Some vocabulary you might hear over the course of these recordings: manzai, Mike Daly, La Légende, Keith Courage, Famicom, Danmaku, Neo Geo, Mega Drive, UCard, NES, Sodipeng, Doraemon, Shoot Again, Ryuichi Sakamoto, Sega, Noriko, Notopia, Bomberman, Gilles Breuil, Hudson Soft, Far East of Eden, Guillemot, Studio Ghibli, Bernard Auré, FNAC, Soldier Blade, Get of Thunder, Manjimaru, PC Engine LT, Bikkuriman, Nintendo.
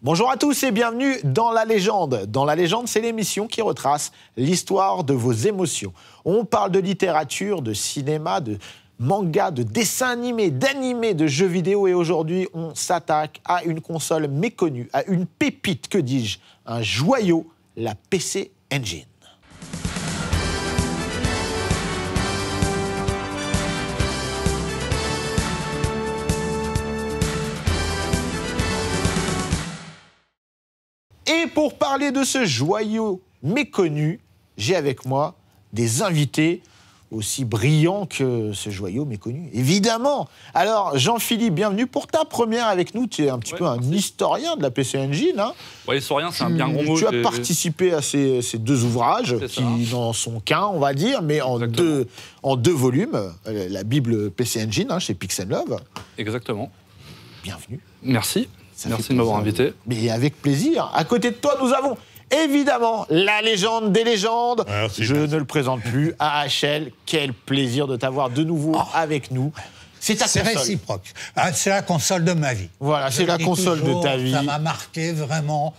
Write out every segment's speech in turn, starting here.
Bonjour à tous et bienvenue dans La Légende. Dans La Légende, c'est l'émission qui retrace l'histoire de vos émotions. On parle de littérature, de cinéma, de manga, de dessins animés, d'animés, de jeux vidéo. Et aujourd'hui, on s'attaque à une console méconnue, à une pépite, que dis-je, un joyau, la PC Engine. Et pour parler de ce joyau méconnu, j'ai avec moi des invités aussi brillants que ce joyau méconnu, évidemment. Alors, Jean-Philippe, bienvenue pour ta première avec nous. Tu es un petit peu un historien de la PC Engine. Hein. Ouais, historien, c'est un bien gros mot. Tu as participé à ces deux ouvrages, qui n'en sont qu'un, on va dire, mais en deux volumes. La Bible PC Engine, hein, chez Pixel Love. Exactement. Bienvenue. Merci. Merci de m'avoir invité. Mais avec plaisir. À côté de toi, nous avons évidemment la légende des légendes. Merci, Je ne le présente plus. AHL, quel plaisir de t'avoir de nouveau avec nous. C'est ta console. C'est réciproque. Ah, c'est la console de ma vie. Voilà, c'est la console de ta vie. Ça m'a marqué vraiment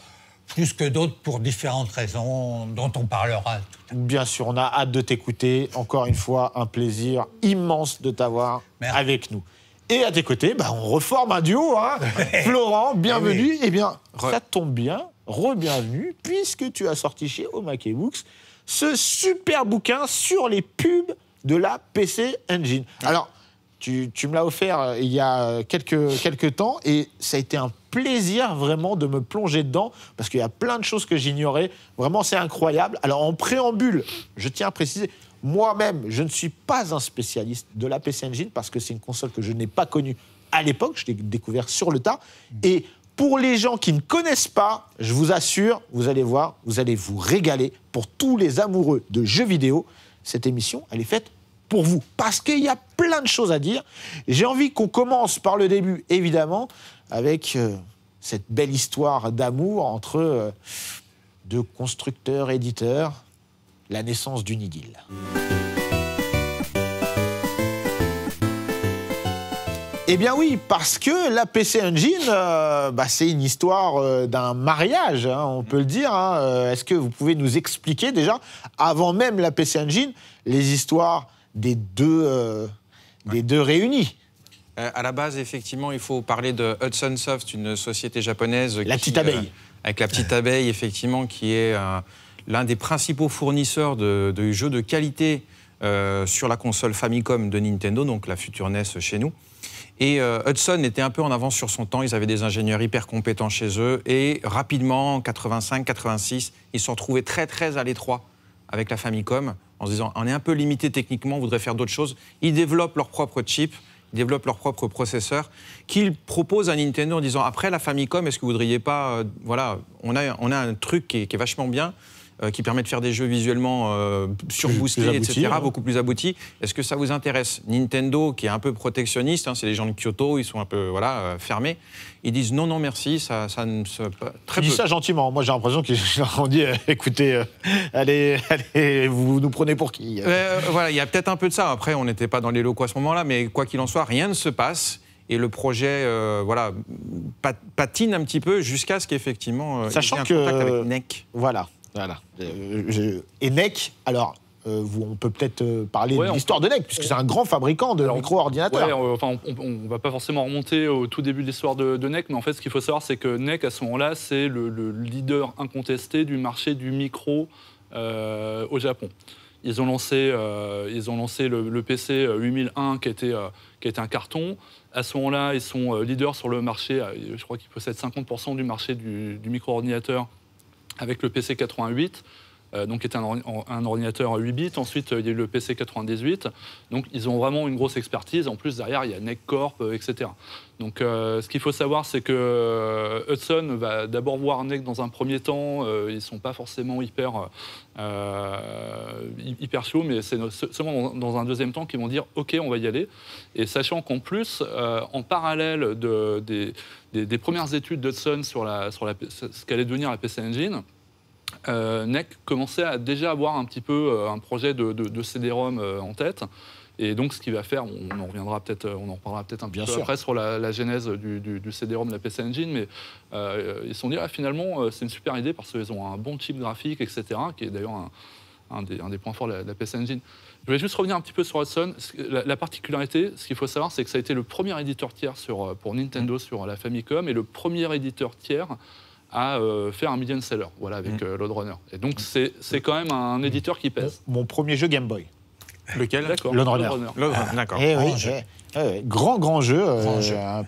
plus que d'autres pour différentes raisons dont on parlera tout à l'heure. Bien sûr, on a hâte de t'écouter. Encore une fois, un plaisir immense de t'avoir avec nous. Et à tes côtés, bah, on reforme un duo. Hein. Florent, bienvenue. Eh bien, ça tombe bien, re-bienvenue, puisque tu as sorti chez Omake Books ce super bouquin sur les pubs de la PC Engine. Alors, tu me l'as offert il y a quelques temps, et ça a été un plaisir vraiment de me plonger dedans, parce qu'il y a plein de choses que j'ignorais. Vraiment, c'est incroyable. Alors, en préambule, je tiens à préciser... Moi-même, je ne suis pas un spécialiste de la PC Engine parce que c'est une console que je n'ai pas connue à l'époque. Je l'ai découverte sur le tas. Et pour les gens qui ne connaissent pas, je vous assure, vous allez voir, vous allez vous régaler. Pour tous les amoureux de jeux vidéo, cette émission, elle est faite pour vous. Parce qu'il y a plein de choses à dire. J'ai envie qu'on commence par le début, évidemment, avec cette belle histoire d'amour entre deux constructeurs, éditeurs... La naissance d'une idylle. Eh bien oui, parce que la PC Engine, c'est une histoire d'un mariage, hein, on peut le dire. Hein. Est-ce que vous pouvez nous expliquer déjà, avant même la PC Engine, les histoires des deux réunis? À la base, effectivement, il faut parler de Hudson Soft, une société japonaise. La petite abeille. Avec la petite abeille, effectivement, qui est... l'un des principaux fournisseurs de jeux de qualité sur la console Famicom de Nintendo, donc la future NES chez nous. Et Hudson était un peu en avance sur son temps, ils avaient des ingénieurs hyper compétents chez eux, et rapidement, en 85-86, ils se sont retrouvés très à l'étroit avec la Famicom, en se disant, on est un peu limité techniquement, on voudrait faire d'autres choses. Ils développent leur propre chip, ils développent leur propre processeur, qu'ils proposent à Nintendo en disant, après la Famicom, est-ce que vous ne voudriez pas... voilà, on a un truc qui est vachement bien, qui permet de faire des jeux visuellement surboostés, etc., hein. Beaucoup plus aboutis. Est-ce que ça vous intéresse? Nintendo, qui est un peu protectionniste, hein, c'est les gens de Kyoto, ils sont un peu fermés, ils disent non, non, merci, ça ne se... Très peu. Ils disent ça gentiment, moi j'ai l'impression qu'ils leur ont dit, écoutez, allez, vous nous prenez pour qui? Voilà, il y a peut-être un peu de ça, après on n'était pas dans les locaux à ce moment-là, mais quoi qu'il en soit, rien ne se passe. Et le projet patine un petit peu jusqu'à ce qu'effectivement il y ait un contact avec NEC. Voilà. Et NEC, alors, on peut peut-être parler de l'histoire de NEC, puisque c'est un grand fabricant de micro-ordinateurs. On ne va pas forcément remonter au tout début de l'histoire de NEC, mais en fait, ce qu'il faut savoir, c'est que NEC, à ce moment-là, c'est le leader incontesté du marché du micro au Japon. Ils ont lancé, le PC 8001, qui était un carton. À ce moment-là, ils sont leaders sur le marché, je crois qu'ils possèdent 50% du marché du micro-ordinateur, avec le PC 88, donc qui était un ordinateur 8 bits. Ensuite, il y a eu le PC 98. Donc, ils ont vraiment une grosse expertise. En plus, derrière, il y a NEC Corp, etc. Donc, ce qu'il faut savoir, c'est que Hudson va d'abord voir NEC dans un premier temps. Ils ne sont pas forcément hyper chauds, mais c'est seulement dans un deuxième temps qu'ils vont dire « Ok, on va y aller ». Et sachant qu'en plus, en parallèle des premières études d'Hudson sur ce qu'allait devenir la PC Engine, NEC commençait à déjà avoir un petit peu un projet de CD-ROM en tête. Et donc, ce qui va faire, on en reviendra peut-être, on en reparlera peut-être un peu après sur la genèse du CD-ROM de la PC Engine, mais ils se sont dit, ah, finalement, c'est une super idée parce qu'ils ont un bon chip graphique, etc., qui est d'ailleurs un des points forts de la PC Engine. Je voulais juste revenir un petit peu sur Hudson. La particularité, ce qu'il faut savoir, c'est que ça a été le premier éditeur tiers pour Nintendo sur la Famicom et le premier éditeur tiers à faire un million seller, voilà, avec Loadrunner. Et donc, c'est quand même un éditeur qui pèse. Mon premier jeu Game Boy. Lequel? Loadrunner. D'accord. Grand jeu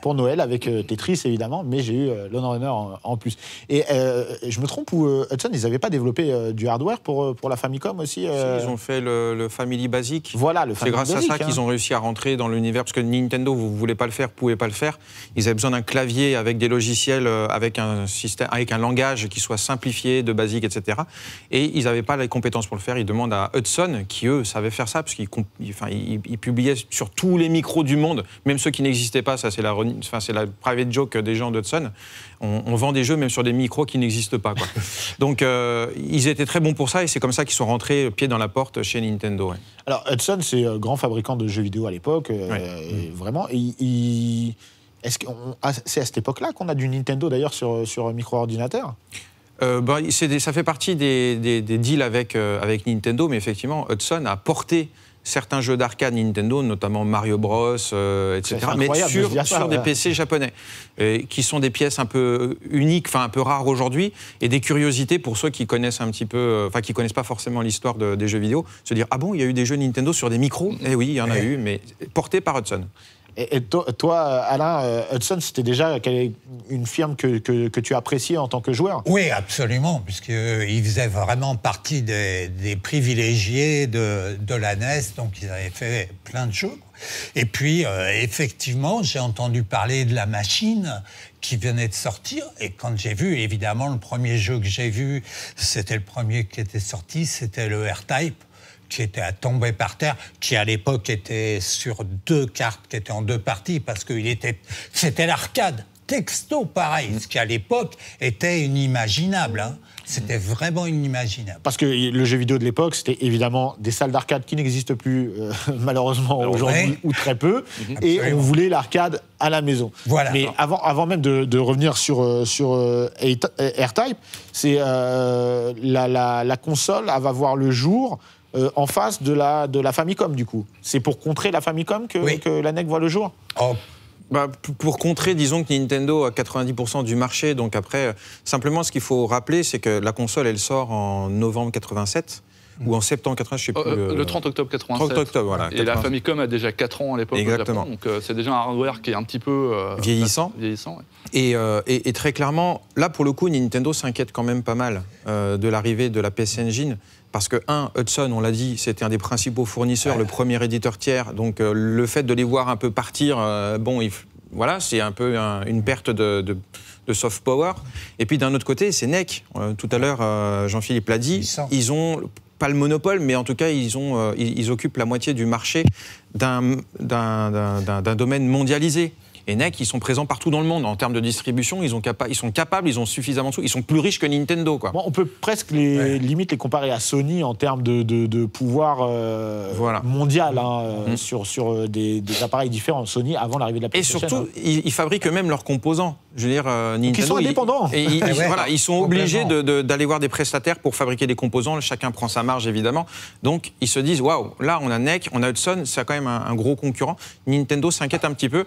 pour Noël avec Tetris, évidemment, mais j'ai eu Loadrunner en plus. Et je me trompe, ou Hudson, ils n'avaient pas développé du hardware pour la Famicom aussi Ils ont fait le Family Basic. Voilà, le Family Basic. C'est grâce à ça qu'ils ont réussi à rentrer dans l'univers, parce que Nintendo, vous ne voulez pas le faire, vous ne pouvez pas le faire. Ils avaient besoin d'un clavier avec des logiciels, avec un langage qui soit simplifié, de basique, etc. Et ils n'avaient pas les compétences pour le faire. Ils demandent à Hudson, qui eux savaient faire ça, parce qu'ils publiaient sur tous les micros du monde, même ceux qui n'existaient pas, ça c'est la private joke des gens d'Hudson, on vend des jeux même sur des micros qui n'existent pas, quoi. Donc ils étaient très bons pour ça et c'est comme ça qu'ils sont rentrés pied dans la porte chez Nintendo. Ouais. Alors Hudson, c'est grand fabricant de jeux vidéo à l'époque, et vraiment, c'est à cette époque-là qu'on a du Nintendo d'ailleurs sur micro-ordinateur? Ça fait partie des deals avec Nintendo, mais effectivement Hudson a porté certains jeux d'arcade Nintendo, notamment Mario Bros, etc., mais sur des PC japonais, qui sont des pièces un peu uniques, enfin un peu rares aujourd'hui, et des curiosités pour ceux qui connaissent un petit peu, enfin qui connaissent pas forcément l'histoire des jeux vidéo, se dire ah bon, il y a eu des jeux Nintendo sur des micros? Eh oui, il y en a eu, mais portés par Hudson. Et toi, Alain, Hudson, c'était déjà une firme que tu appréciais en tant que joueur? Oui, absolument, puisqu'ils faisaient vraiment partie des privilégiés de la NES, donc ils avaient fait plein de jeux. Et puis, effectivement, j'ai entendu parler de la machine qui venait de sortir, et quand j'ai vu, évidemment, le premier jeu que j'ai vu, c'était le premier qui était sorti, c'était le R-Type, qui était à tomber par terre, qui à l'époque était sur deux cartes, qui étaient en deux parties, parce que c'était l'arcade, texto pareil, ce qui à l'époque était inimaginable, hein. C'était vraiment inimaginable. Parce que le jeu vidéo de l'époque, c'était évidemment des salles d'arcade qui n'existent plus, malheureusement, aujourd'hui, ou très peu. Et on voulait l'arcade à la maison. Voilà. Mais avant même de revenir sur R-Type, c'est la console va voir le jour en face de la Famicom, du coup. C'est pour contrer la Famicom que la NEC voit le jour? Bah, pour contrer, disons que Nintendo a 90% du marché, donc après, simplement ce qu'il faut rappeler, c'est que la console, elle sort en novembre 87, ou en septembre 80, je ne sais plus. Le 30 octobre 87. 30 octobre, voilà. Et 87. La Famicom a déjà 4 ans à l'époque. Exactement. Donc c'est déjà un hardware qui est un petit peu vieillissant. Et très clairement, là pour le coup, Nintendo s'inquiète quand même pas mal de l'arrivée de la PC Engine. Parce que, Hudson, on l'a dit, c'était un des principaux fournisseurs, le premier éditeur tiers. Donc le fait de les voir un peu partir, voilà, c'est un peu une perte de soft power. Et puis d'un autre côté, c'est NEC. Tout à l'heure, Jean-Philippe l'a dit, ils ont pas le monopole, mais en tout cas, ils occupent la moitié du marché d'un domaine mondialisé. Et NEC, ils sont présents partout dans le monde. En termes de distribution, ils sont capables, ils ont suffisamment de sous, ils sont plus riches que Nintendo, quoi. Bon, on peut presque limite les comparer à Sony en termes de pouvoir mondial, hein, sur des appareils différents. Sony, avant l'arrivée de la PlayStation. Et surtout, ils fabriquent eux-mêmes leurs composants. Je veux dire, Nintendo, ils sont indépendants. Ils sont obligés d'aller voir des prestataires pour fabriquer des composants. Chacun prend sa marge, évidemment. Donc, ils se disent, waouh, là, on a NEC, on a Hudson, c'est quand même un gros concurrent. Nintendo s'inquiète un petit peu.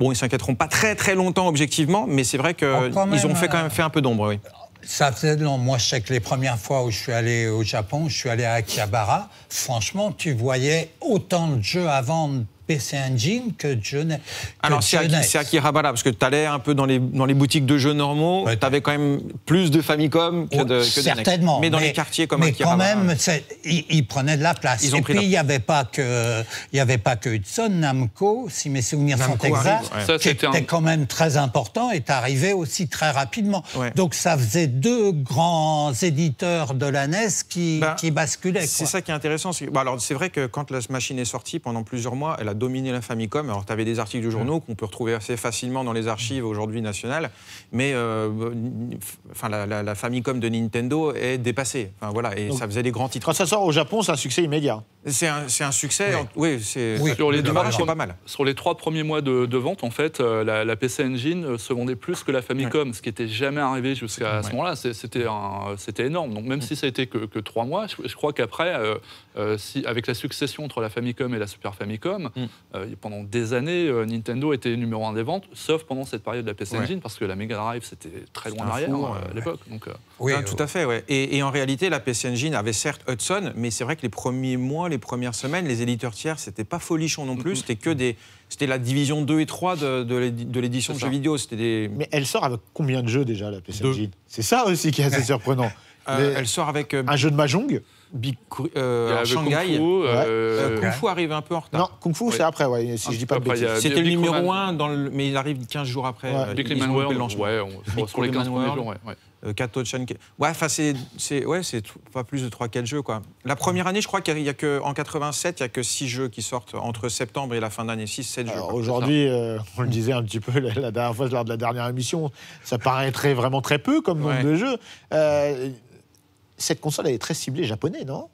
Bon, ils s'inquiéteront pas très, très longtemps, objectivement, mais c'est vrai qu'ils ont quand même fait un peu d'ombre, oui. Ça faisait de long. Moi, je sais que les premières fois où je suis allé au Japon, je suis allé à Akihabara, franchement, tu voyais autant de jeux à vendre PC Engine que Johnny. Alors c'est Akihabara, parce que tu allais un peu dans les boutiques de jeux normaux, tu avais quand même plus de Famicom que certainement, mais dans les quartiers comme Akihabara. Mais quand même, ils prenaient de la place. Et puis il n'y avait pas que Hudson, Namco, si mes souvenirs sont exacts, qui était quand même très important et arrivait aussi très rapidement. Donc ça faisait deux grands éditeurs de la NES qui basculaient. C'est ça qui est intéressant. C'est vrai que quand la machine est sortie pendant plusieurs mois, elle a dominé la Famicom. Alors, tu avais des articles de journaux qu'on peut retrouver assez facilement dans les archives aujourd'hui nationales, mais la Famicom de Nintendo est dépassée. Enfin, voilà, et donc, ça faisait des grands titres. Quand ça sort au Japon, c'est un succès immédiat. C'est un succès, oui, c'est pas mal. Sur les 3 premiers mois de vente, en fait, la PC Engine se vendait plus que la Famicom, ce qui n'était jamais arrivé jusqu'à ce moment-là. C'était énorme. Donc, même si ça a été que 3 mois, je crois qu'après, avec la succession entre la Famicom et la Super Famicom, pendant des années, Nintendo était numéro 1 des ventes, sauf pendant cette période de la PC Engine, parce que la Mega Drive, c'était très loin derrière à l'époque. Oui, tout à fait. Ouais. Et en réalité, la PC Engine avait certes Hudson, mais c'est vrai que les premiers mois, les premières semaines, les éditeurs tiers, c'était pas folichon non plus, c'était la division 2 et 3 de l'édition de jeux vidéo. Mais elle sort avec combien de jeux déjà, la PC Engine? C'est ça aussi qui est assez surprenant. Elle sort avec... un jeu de mahjong, Shanghai. Kung Fu arrive un peu en retard. Non, Kung Fu c'est après, si je dis pas de bêtises. C'était le numéro 1, mais il arrive 15 jours après. Bikkuriman, sur les 15 premiers jours, Katochan Kenchan. Ouais, enfin, c'est pas plus de 3-4 jeux, quoi. La première année, je crois qu'il y a que, en 87, il n'y a que 6 jeux qui sortent entre septembre et la fin d'année, 6-7 jeux. Aujourd'hui, on le disait un petit peu la dernière fois, lors de la dernière émission, ça paraîtrait vraiment très peu comme nombre de jeux. Cette console, elle est très ciblée japonais, non?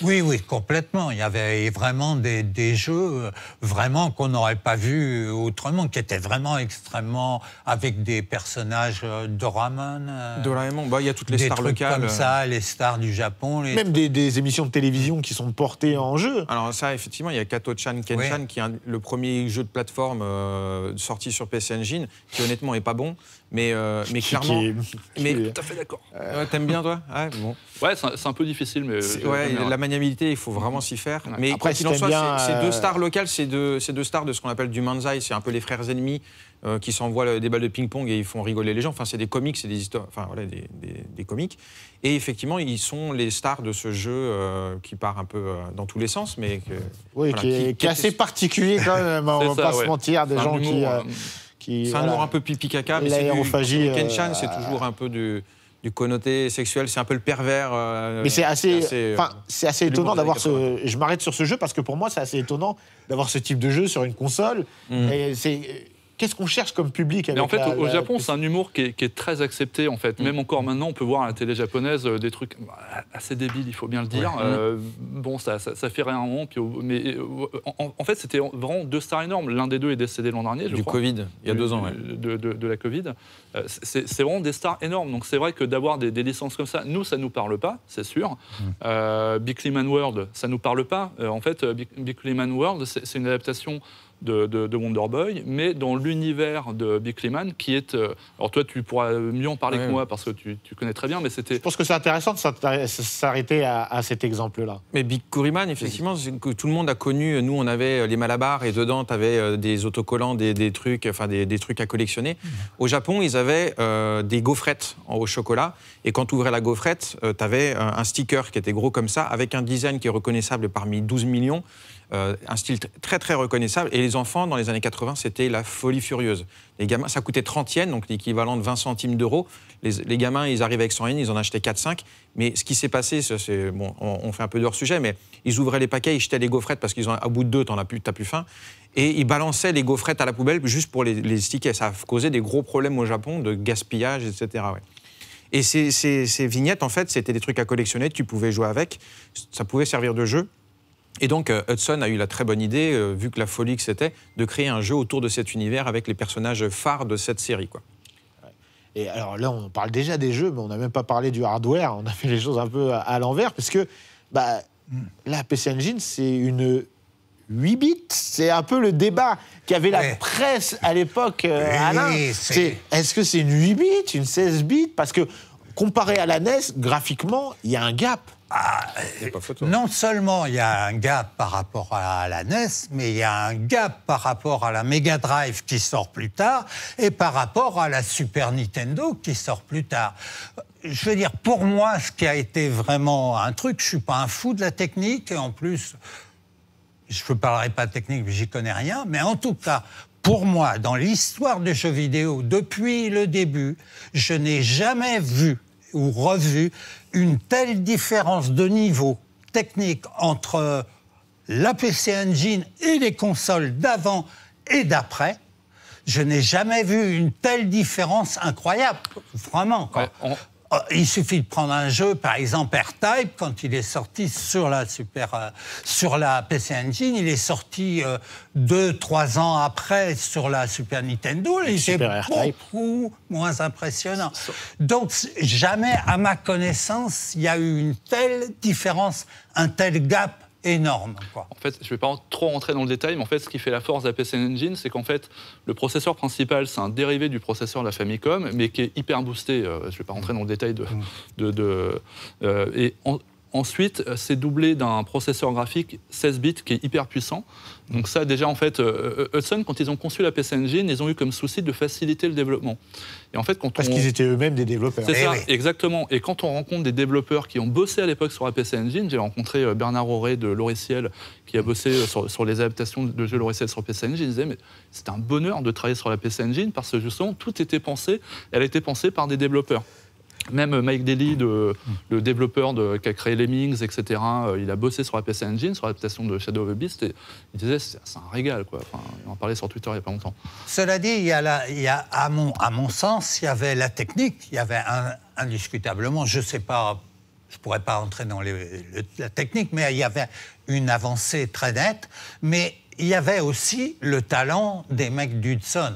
Oui, oui, complètement. Il y avait vraiment des jeux vraiment qu'on n'aurait pas vu autrement, qui étaient vraiment extrêmement avec des personnages Doraemon. Bah, il y a toutes les stars locales, comme ça, les stars du Japon. Même des émissions de télévision qui sont portées en jeu. Alors ça, effectivement, il y a Katochan Kenchan, qui est le premier jeu de plateforme sorti sur PC Engine, qui honnêtement n'est pas bon. Mais clairement, tout à fait d'accord. T'aimes bien, toi? Ouais, c'est un peu difficile, mais la maniabilité, il faut vraiment s'y faire. Mais après, qu'il en soit, c'est 2 stars locales, c'est 2 stars de ce qu'on appelle du manzai, c'est un peu les frères ennemis qui s'envoient des balles de ping-pong et ils font rigoler les gens. Enfin, c'est des comics, c'est des histoires, enfin voilà, des comics. Et effectivement, ils sont les stars de ce jeu qui part un peu dans tous les sens, mais que, qui est assez particulier quand même. On va pas se mentir, des gens qui... C'est un nom un peu pipi caca, mais Kenchan, c'est toujours un peu du connoté sexuel, c'est un peu le pervers. Mais c'est assez étonnant d'avoir ce... Je m'arrête sur ce jeu parce que pour moi, c'est assez étonnant d'avoir ce type de jeu sur une console. Et c'est... Qu'est-ce qu'on cherche comme public avec au Japon, c'est un humour qui est très accepté, en fait. Même encore maintenant, on peut voir à la télé japonaise des trucs assez débiles, il faut bien le dire. Bon, ça fait rien, mais en fait, c'était vraiment 2 stars énormes. L'un des 2 est décédé l'an dernier, je crois. Covid, il y a 2 ans, de la Covid. C'est vraiment des stars énormes. Donc, c'est vrai que d'avoir des licences comme ça, nous, ça ne nous parle pas, c'est sûr. Bikkuriman World, ça ne nous parle pas. En fait, Bikkuriman World, c'est une adaptation de Wonder Boy, mais dans l'univers de Bikkuriman, qui est... alors toi, tu pourras mieux en parler que moi, parce que tu connais très bien, mais c'était... Je pense que c'est intéressant de s'arrêter à cet exemple-là. Mais Bikkuriman, effectivement, tout le monde a connu. Nous, on avait les Malabar, et dedans, tu avais des autocollants, des trucs à collectionner. Au Japon, ils avaient des gaufrettes au chocolat, et quand tu ouvrais la gaufrette, tu avais un sticker qui était gros comme ça, avec un design qui est reconnaissable parmi 12 millions, un style très très reconnaissable. Et les enfants, dans les années 80, c'était la folie furieuse. Les gamins, ça coûtait 30 yens, donc l'équivalent de 20 centimes d'euros. Les gamins, ils arrivaient avec 100 yens, ils en achetaient 4-5. Mais ce qui s'est passé, bon, on fait un peu de hors sujet, mais ils ouvraient les paquets, ils jetaient les gaufrettes parce qu'à bout de 2, t'as plus faim. Et ils balançaient les gaufrettes à la poubelle juste pour les stickers. Ça a causé des gros problèmes au Japon de gaspillage, etc. Ouais. Et ces vignettes, en fait, c'était des trucs à collectionner, tu pouvais jouer avec, ça pouvait servir de jeu. Et donc Hudson a eu la très bonne idée, vu que la folie que c'était, de créer un jeu autour de cet univers avec les personnages phares de cette série, quoi. Et alors là, on parle déjà des jeux, mais on n'a même pas parlé du hardware, on a fait les choses un peu à l'envers, parce que la PC Engine, c'est une 8 bits, c'est un peu le débat qu'avait la presse à l'époque, Alain. Est-ce que c'est une 8 bits, une 16 bits? Parce que comparé à la NES, graphiquement, il y a un gap. Non seulement il y a un gap par rapport à la NES, mais il y a un gap par rapport à la Mega Drive qui sort plus tard et par rapport à la Super Nintendo qui sort plus tard. Je veux dire, pour moi, ce qui a été vraiment un truc, je ne suis pas un fou de la technique, et en plus, je ne parlerai pas de technique, j'y connais rien, mais en tout cas... Pour moi, dans l'histoire des jeux vidéo, depuis le début, je n'ai jamais vu ou revu une telle différence de niveau technique entre la PC Engine et les consoles d'avant et d'après, je n'ai jamais vu une telle différence incroyable, vraiment. Quoi. Ouais, il suffit de prendre un jeu, par exemple R-Type, quand il est sorti sur la PC Engine, il est sorti 2-3 ans après sur la Super Nintendo, il était beaucoup moins impressionnant. Donc jamais, à ma connaissance, il y a eu une telle différence, un tel gap énorme, quoi. En fait, je ne vais pas trop rentrer dans le détail, mais en fait, ce qui fait la force de la PC Engine, c'est qu'en fait, le processeur principal, c'est un dérivé du processeur de la Famicom, mais qui est hyper boosté. Je ne vais pas rentrer dans le détail de... Ensuite, c'est doublé d'un processeur graphique 16 bits qui est hyper puissant. Donc ça, déjà, en fait, Hudson, quand ils ont conçu la PC Engine, ils ont eu comme souci de faciliter le développement. Et en fait, quand Parce qu'ils étaient eux-mêmes des développeurs. C'est ça, oui. Exactement. Et quand on rencontre des développeurs qui ont bossé à l'époque sur la PC Engine, j'ai rencontré Bernard Auré de Loriciel, qui a bossé sur les adaptations de jeux Loriciel sur PC Engine, il disait, mais c'est un bonheur de travailler sur la PC Engine, parce que justement, tout était pensé, elle a été pensée par des développeurs. Même Mike Daly, le développeur qui a créé Lemmings, etc., il a bossé sur la PC Engine, sur l'adaptation de Shadow of the Beast, et il disait, c'est un régal, quoi. Enfin, on en parlait sur Twitter il n'y a pas longtemps. Cela dit, à mon sens, il y avait la technique, il y avait indiscutablement, je ne sais pas, je ne pourrais pas entrer dans la technique, mais il y avait une avancée très nette, mais il y avait aussi le talent des mecs d'Hudson,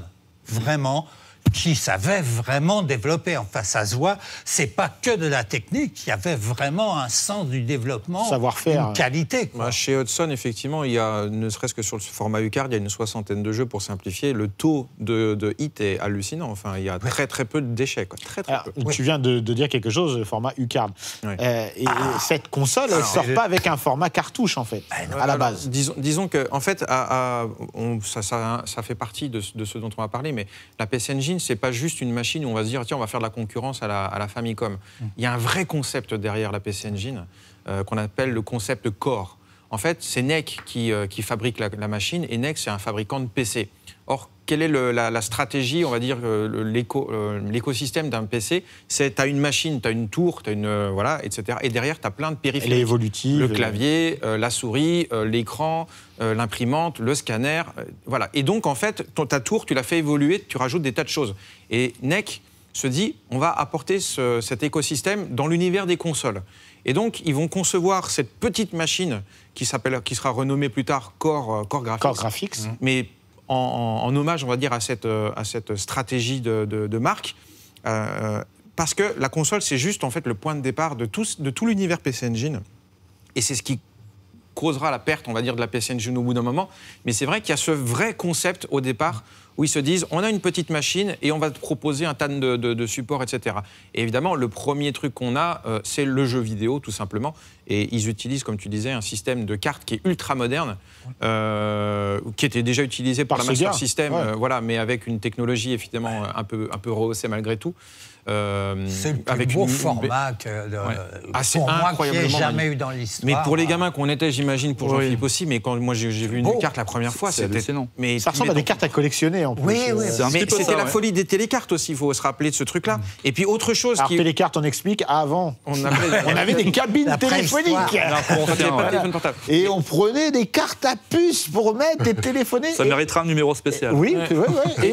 vraiment, qui savait vraiment développer. Enfin, ça se voit, c'est pas que de la technique, il y avait vraiment un sens du développement, savoir-faire, une qualité, quoi. Bah, chez Hudson, effectivement, il y a, ne serait-ce que sur le format UCard, il y a une 60aine de jeux pour simplifier. Le taux de hit est hallucinant. Enfin, il y a très peu de déchets, quoi. Alors, peu. Tu viens de dire quelque chose, le format UCard. Oui. Cette console, elle ne sort pas avec un format cartouche, en fait, à la base. Disons que, en fait, ça fait partie de ce dont on va parler, mais la PC Engine, c'est pas juste une machine où on va se dire tiens, on va faire de la concurrence à la Famicom. Il y a un vrai concept derrière la PC Engine qu'on appelle le concept core. En fait, c'est NEC qui fabrique la machine, et NEC, c'est un fabricant de PC. Or, quelle est la stratégie, on va dire, l'écosystème d'un PC? C'est, tu as une machine, tu as une tour, tu as une... voilà, etc. Et derrière, tu as plein de périphériques. Elle est évolutive. Le clavier, la souris, l'écran, l'imprimante, le scanner, voilà. Et donc, en fait, ta tour, tu la fais évoluer, tu rajoutes des tas de choses. Et NEC se dit, on va apporter cet écosystème dans l'univers des consoles. Et donc, ils vont concevoir cette petite machine qui sera renommée plus tard Core Graphics. Mais en hommage, on va dire, à cette stratégie de marque, parce que la console, c'est juste en fait le point de départ de tout l'univers PC Engine, et c'est ce qui causera la perte, on va dire, de la PC Engine au bout d'un moment. Mais c'est vrai qu'il y a ce vrai concept au départ où ils se disent, on a une petite machine et on va te proposer un tas de supports, etc. Et évidemment, le premier truc qu'on a, c'est le jeu vidéo, tout simplement. Et ils utilisent, comme tu disais, un système de cartes qui est ultra moderne, qui était déjà utilisé par la Master System, ouais. Voilà, mais avec une technologie, évidemment, ouais, un peu rehaussée malgré tout. C'est le plus beau format qu'il n'y ait jamais eu dans l'histoire. Mais pour les gamins qu'on était, j'imagine, pour Jean-Philippe aussi, mais quand moi j'ai vu une carte la première fois, c'était... Ça ressemble à des cartes à collectionner, en plus. Oui, oui. Mais c'était la folie des télécartes aussi, il faut se rappeler de ce truc-là. Et puis autre chose... Alors, télécartes, on explique, avant, on avait des cabines téléphoniques. Et on prenait des cartes à puce pour mettre et téléphoner. Ça méritera un numéro spécial. Oui,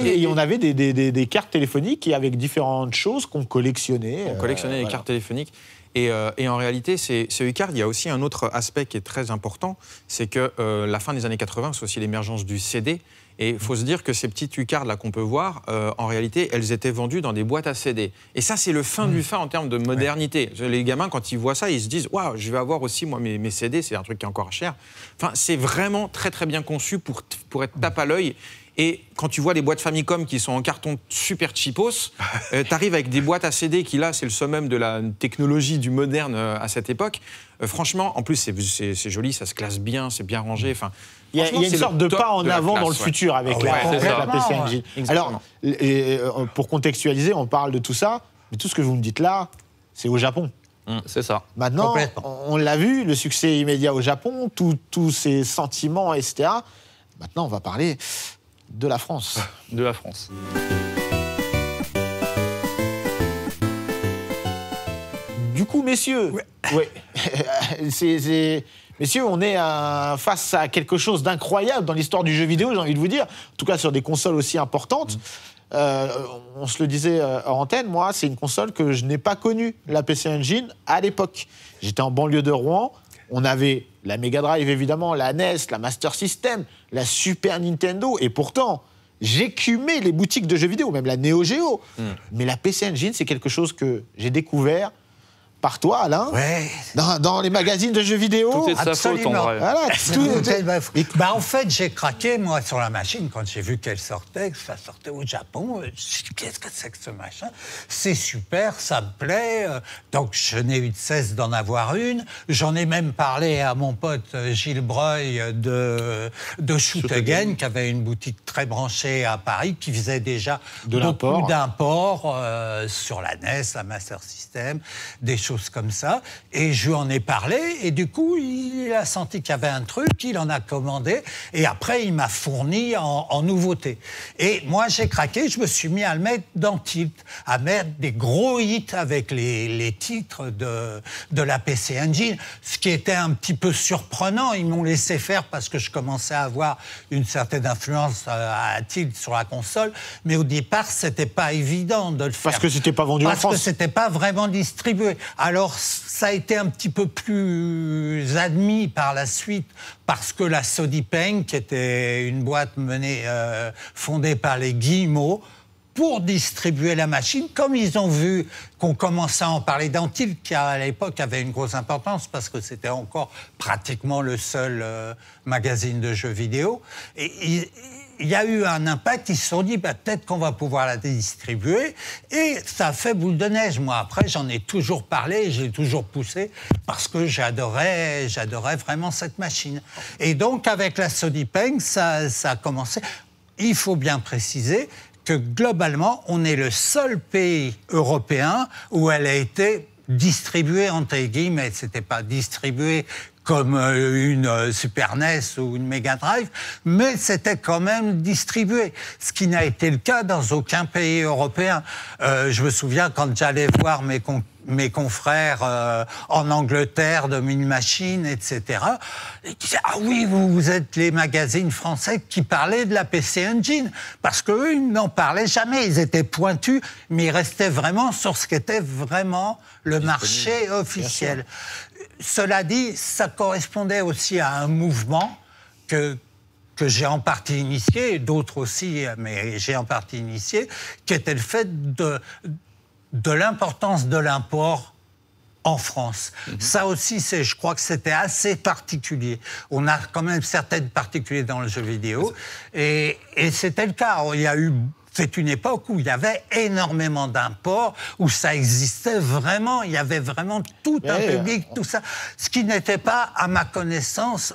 et on avait des cartes téléphoniques avec différentes choses qu'on collectionnait. On collectionnait les cartes téléphoniques. Et en réalité, c'est UCard. Il y a aussi un autre aspect qui est très important, c'est que la fin des années 80, c'est aussi l'émergence du CD. Et il faut se dire que ces petites UCard-là qu'on peut voir, en réalité, elles étaient vendues dans des boîtes à CD. Et ça, c'est le fin du fin en termes de modernité. Ouais. Les gamins, quand ils voient ça, ils se disent « Waouh, je vais avoir aussi moi mes CD, c'est un truc qui est encore cher. » Enfin, c'est vraiment très bien conçu pour être tape à l'œil. Et quand tu vois les boîtes Famicom qui sont en carton super cheapos, t'arrives avec des boîtes à CD qui, là, c'est le summum de la technologie du moderne à cette époque. Franchement, en plus, c'est joli, ça se classe bien, c'est bien rangé. Enfin, il y a une sorte de pas en avant dans le futur avec la PC Engine. Alors, pour contextualiser, on parle de tout ça, mais tout ce que vous me dites là, c'est au Japon. C'est ça. Maintenant, on l'a vu, le succès immédiat au Japon, tous ces sentiments, etc. Maintenant, on va parler... de la France. De la France. Du coup, messieurs, ouais. Messieurs, on est face à quelque chose d'incroyable dans l'histoire du jeu vidéo, j'ai envie de vous dire, en tout cas sur des consoles aussi importantes. On se le disait hors antenne, moi, c'est une console que je n'ai pas connue, la PC Engine, à l'époque. J'étais en banlieue de Rouen, on avait la Mega Drive, évidemment, la NES, la Master System, la Super Nintendo, et pourtant... j'écumais les boutiques de jeux vidéo, même la Neo Geo. Mais la PC Engine, c'est quelque chose que j'ai découvert par toi, Alain, dans les magazines de jeux vidéo. Tout est de sa faute, en vrai. Voilà, bah, en fait, j'ai craqué, moi, sur la machine, quand j'ai vu qu'elle sortait, que ça sortait au Japon. Qu'est-ce que c'est que ce machin? C'est super, ça me plaît. Donc, je n'ai eu de cesse d'en avoir une. J'en ai même parlé à mon pote Gilles Breuil de Shoot Again, qui avait une boutique très branchée à Paris, qui faisait déjà beaucoup d'import sur la NES, la Master System, des choses comme ça, et je lui en ai parlé, et du coup, il a senti qu'il y avait un truc, il en a commandé, et après, il m'a fourni en nouveauté. Et moi, j'ai craqué, je me suis mis à le mettre dans Tilt, à mettre des gros hits avec les titres de la PC Engine, ce qui était un petit peu surprenant. Ils m'ont laissé faire parce que je commençais à avoir une certaine influence à Tilt sur la console, mais au départ, c'était pas évident de le faire. Parce que c'était pas vendu en France. Parce que c'était pas vraiment distribué. Alors, ça a été un petit peu plus admis par la suite, parce que la Sodipeng, qui était une boîte fondée par les Guillemot, pour distribuer la machine, comme ils ont vu qu'on commençait à en parler dans Tilt, qui à l'époque avait une grosse importance parce que c'était encore pratiquement le seul magazine de jeux vidéo. Et il y a eu un impact, ils se sont dit bah, peut-être qu'on va pouvoir la distribuer, et ça a fait boule de neige. Moi après, j'en ai toujours parlé, j'ai toujours poussé, parce que j'adorais vraiment cette machine. Et donc avec la Sodipeng, ça a commencé. Il faut bien préciser que globalement, on est le seul pays européen où elle a été distribuée, entre guillemets. C'était pas distribué comme une Super NES ou une Mega Drive, mais c'était quand même distribué, ce qui n'a été le cas dans aucun pays européen. Je me souviens quand j'allais voir mes confrères en Angleterre de Mini Machine, etc. Ils disaient « Ah oui, vous êtes les magazines français qui parlaient de la PC Engine », parce qu'eux, ils n'en parlaient jamais, ils étaient pointus, mais ils restaient vraiment sur ce qu'était vraiment le marché officiel. Cela dit, ça correspondait aussi à un mouvement que j'ai en partie initié, et d'autres aussi, mais j'ai en partie initié, qui était le fait de l'importance de l'import en France. Ça aussi, je crois que c'était assez particulier. On a quand même certaines particularités dans le jeu vidéo, et c'était le cas. C'est une époque où il y avait énormément d'imports, où ça existait vraiment, il y avait vraiment tout un public, tout ça. Ce qui n'était pas, à ma connaissance,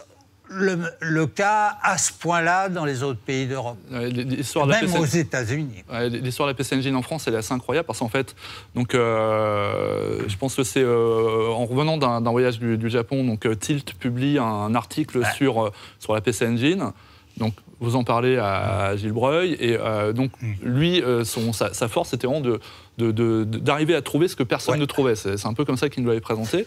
le cas à ce point-là dans les autres pays d'Europe, même aux États-Unis. L'histoire de la PC Engine en France, elle est assez incroyable parce qu'en fait, donc, je pense que c'est en revenant d'un voyage du Japon, donc Tilt publie un article sur la PC Engine. Donc, vous en parlez à Gilles Breuil, et donc lui, sa force, c'était vraiment d'arriver à trouver ce que personne ne trouvait. C'est un peu comme ça qu'il nous l'avait présenté.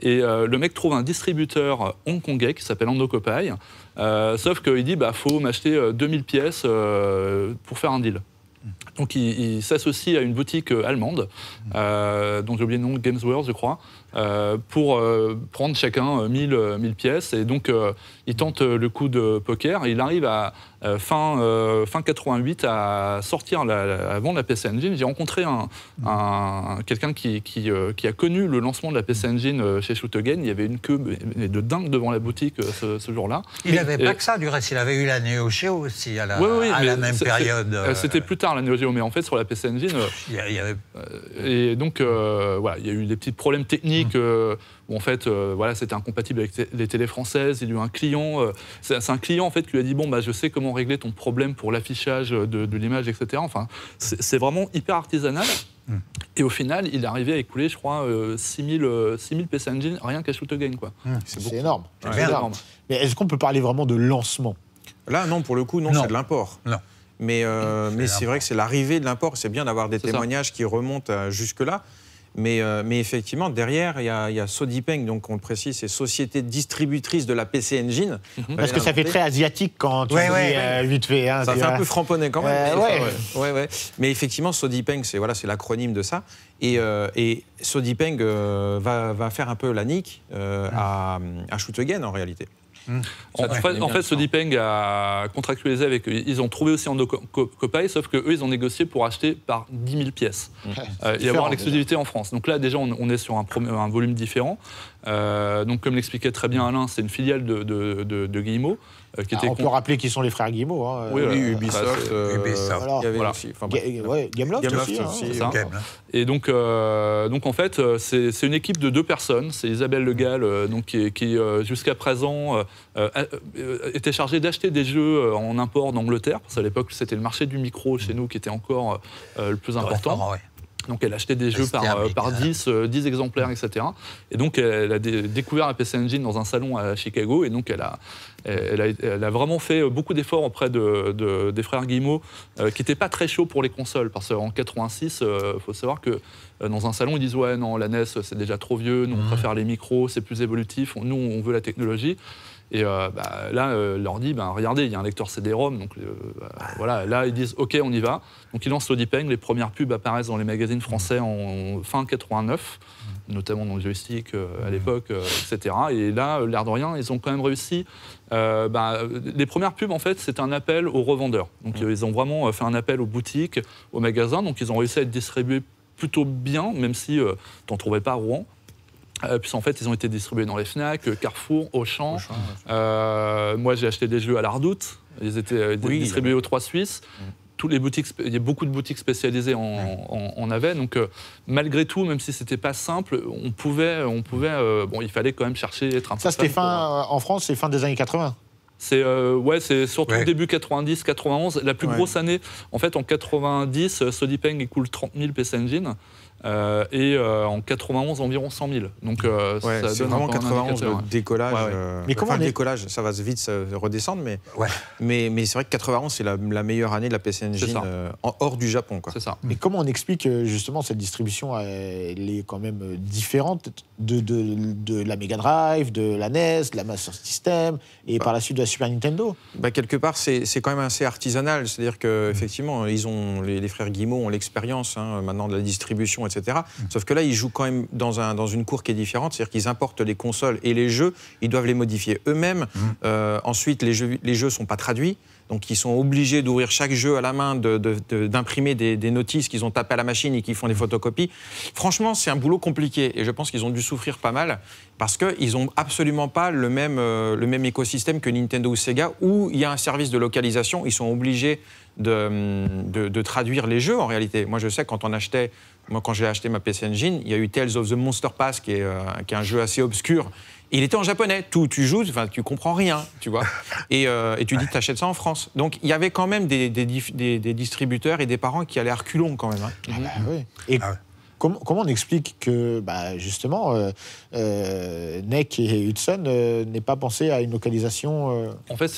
Et le mec trouve un distributeur hongkongais qui s'appelle Andokopai, sauf qu'il dit bah, « faut m'acheter 2000 pièces pour faire un deal ». Donc il s'associe à une boutique allemande, dont j'ai oublié le nom, Games World, je crois, pour prendre chacun 1000 pièces. Et donc il tente le coup de poker. Et il arrive à fin 88 à sortir avant la PC Engine. J'ai rencontré quelqu'un qui a connu le lancement de la PC Engine chez Shoot Again. Il y avait une queue de dingue devant la boutique ce jour-là. Il n'avait pas que ça, du reste. Il avait eu la Neo Geo aussi à la même période. C'était plus tard la Neo Geo, mais en fait sur la PC Engine. Et donc voilà, il y a eu des petits problèmes techniques où en fait voilà, c'était incompatible avec les télés françaises. Il y a eu un client, c'est un client en fait qui lui a dit bon bah je sais comment régler ton problème pour l'affichage de l'image, etc. Enfin, c'est vraiment hyper artisanal. Et au final, il est arrivé à écouler, je crois, 6000 PC Engine rien qu'à Shoot Again, quoi. C'est énorme. Ouais, énorme. Mais est-ce qu'on peut parler vraiment de lancement? Là, non, pour le coup, non. C'est de l'import. Non. Mais c'est vrai que c'est l'arrivée de l'import. C'est bien d'avoir des témoignages qui remontent jusque-là. Mais effectivement, derrière, il y a Sodipeng, donc on le précise, c'est société distributrice de la PC Engine. Parce que ça fait très asiatique quand on dit 8V. Hein, ça fait un peu framponné quand même. Mais effectivement, Sodipeng, c'est voilà, c'est l'acronyme de ça. Et Sodipeng va faire un peu la nique à Shoot Again, en réalité. En fait, Sodipeng a contractualisé avec eux. Ils ont trouvé aussi en copaille, sauf qu'eux, ils ont négocié pour acheter par 10 000 pièces. Et avoir l'exclusivité en France. Donc là, déjà, on est sur un volume différent. Donc, comme l'expliquait très bien Alain, c'est une filiale de Guillemot. On peut rappeler qui sont les frères Guillemot. Hein. Oui, Ubisoft. Gameloft aussi. Et donc en fait, c'est une équipe de deux personnes. C'est Isabelle Le Gall, qui jusqu'à présent était chargée d'acheter des jeux en import d'Angleterre. Parce qu'à l'époque, c'était le marché du micro chez nous qui était encore le plus important. Donc elle achetait des jeux par 10 exemplaires, etc. Et donc elle a découvert la PC Engine dans un salon à Chicago. Et donc elle a vraiment fait beaucoup d'efforts auprès des frères Guillemot, qui n'étaient pas très chauds pour les consoles. Parce qu'en 86, il faut savoir que dans un salon, ils disent « Ouais, non, la NES, c'est déjà trop vieux, nous on préfère les micros, c'est plus évolutif, nous on veut la technologie ». Et là, l'ordi, regardez, il y a un lecteur CD-ROM, donc voilà, là ils disent « Ok, on y va ». Donc ils lancent Sodipeng, les premières pubs apparaissent dans les magazines français en fin 89, notamment dans le joystick à l'époque, etc. Et là, l'air de rien, ils ont quand même réussi. Les premières pubs, en fait, c'est un appel aux revendeurs. Donc ils ont vraiment fait un appel aux boutiques, aux magasins, donc ils ont réussi à être distribués plutôt bien, même si tu n'en trouvais pas à Rouen. Puis en fait, ils ont été distribués dans les Fnac, Carrefour, Auchan. Moi, j'ai acheté des jeux à la Redoute. Ils étaient distribués aux Trois Suisses. Toutes les boutiques, il y a beaucoup de boutiques spécialisées en avaient. Donc, malgré tout, même si c'était pas simple, on pouvait, il fallait quand même chercher, être un peu. Ça, c'était en France, c'est fin des années 80. C'est surtout début 90-91, la plus grosse année. En fait, en 90, Sodipeng écoule 30 000 PC Engine. En 91, environ 100 000. Donc, ça donne vraiment 91 le décollage. Mais comment le décollage, ça va vite ça redescendre, mais c'est vrai que 91, c'est la meilleure année de la PC Engine hors du Japon. C'est ça. Mais comment on explique justement cette distribution, elle est quand même différente de la Mega Drive, de la NES, de la Master System et par la suite de la Super Nintendo. Quelque part, c'est quand même assez artisanal. C'est-à-dire qu'effectivement, les frères Guillemot ont l'expérience maintenant de la distribution, etc. Sauf que là, ils jouent quand même dans une cour qui est différente, c'est-à-dire qu'ils importent les consoles et les jeux, ils doivent les modifier eux-mêmes. Ensuite, les jeux sont pas traduits, donc ils sont obligés d'ouvrir chaque jeu à la main, d'imprimer des notices qu'ils ont tapées à la machine et qui font des photocopies. Franchement, c'est un boulot compliqué et je pense qu'ils ont dû souffrir pas mal parce qu'ils n'ont absolument pas le même écosystème que Nintendo ou Sega où il y a un service de localisation, ils sont obligés de traduire les jeux en réalité. Moi je sais, quand j'ai acheté ma PC Engine, il y a eu Tales of the Monster Pass qui est un jeu assez obscur. Il était en japonais, tu joues, tu comprends rien, tu vois. Et tu dis, t'achètes ça en France. Donc il y avait quand même des distributeurs et des parents qui allaient à reculons quand même. Et comment on explique que, justement, NEC et Hudson n'aient pas pensé à une localisation En fait,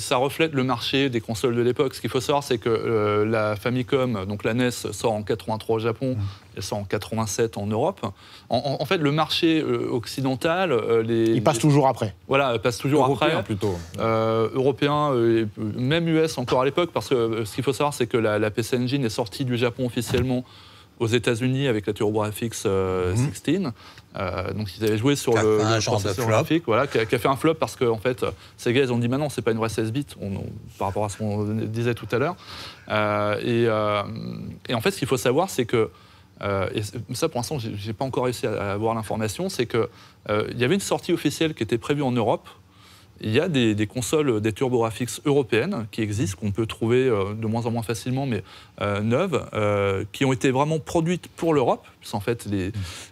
ça reflète le marché des consoles de l'époque. Ce qu'il faut savoir, c'est que la Famicom, donc la NES, sort en 83 au Japon, elle sort en 87 en Europe. En fait, le marché occidental... il passe toujours après. Voilà, il passe toujours européen, après. Plutôt. Européen, même US encore à l'époque, parce que ce qu'il faut savoir, c'est que la PC Engine est sortie du Japon officiellement aux États-Unis avec la Turbo Graphics 16. Donc ils avaient joué sur le processeur graphique, voilà, qui a fait un flop parce que en fait, Sega, ils ont dit maintenant, c'est pas une vraie 16 bits, par rapport à ce qu'on disait tout à l'heure. Et en fait, ce qu'il faut savoir, c'est que et ça, pour l'instant, j'ai pas encore réussi à avoir l'information, c'est que il y avait une sortie officielle qui était prévue en Europe. Il y a des consoles, des TurboGrafx européennes qui existent, qu'on peut trouver de moins en moins facilement, mais neuves, qui ont été vraiment produites pour l'Europe, puisqu'en fait,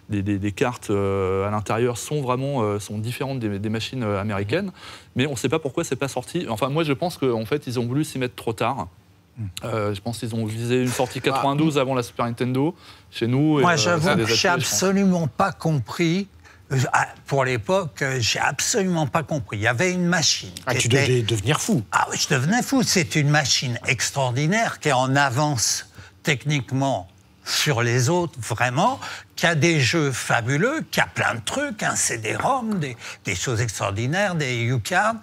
les cartes à l'intérieur sont différentes des machines américaines, mais on ne sait pas pourquoi c'est pas sorti. Enfin, moi, je pense qu'en fait, ils ont voulu s'y mettre trop tard. Je pense qu'ils ont visé une sortie 92 avant la Super Nintendo, chez nous. Moi, j'avoue que j'ai absolument pas compris. Pour l'époque, j'ai absolument pas compris. Il y avait une machine. Tu devais devenir fou. Ah oui, je devenais fou. C'est une machine extraordinaire qui est en avance techniquement sur les autres, vraiment, qui a des jeux fabuleux, qui a plein de trucs, un CD-ROM, des choses extraordinaires, des U-cards.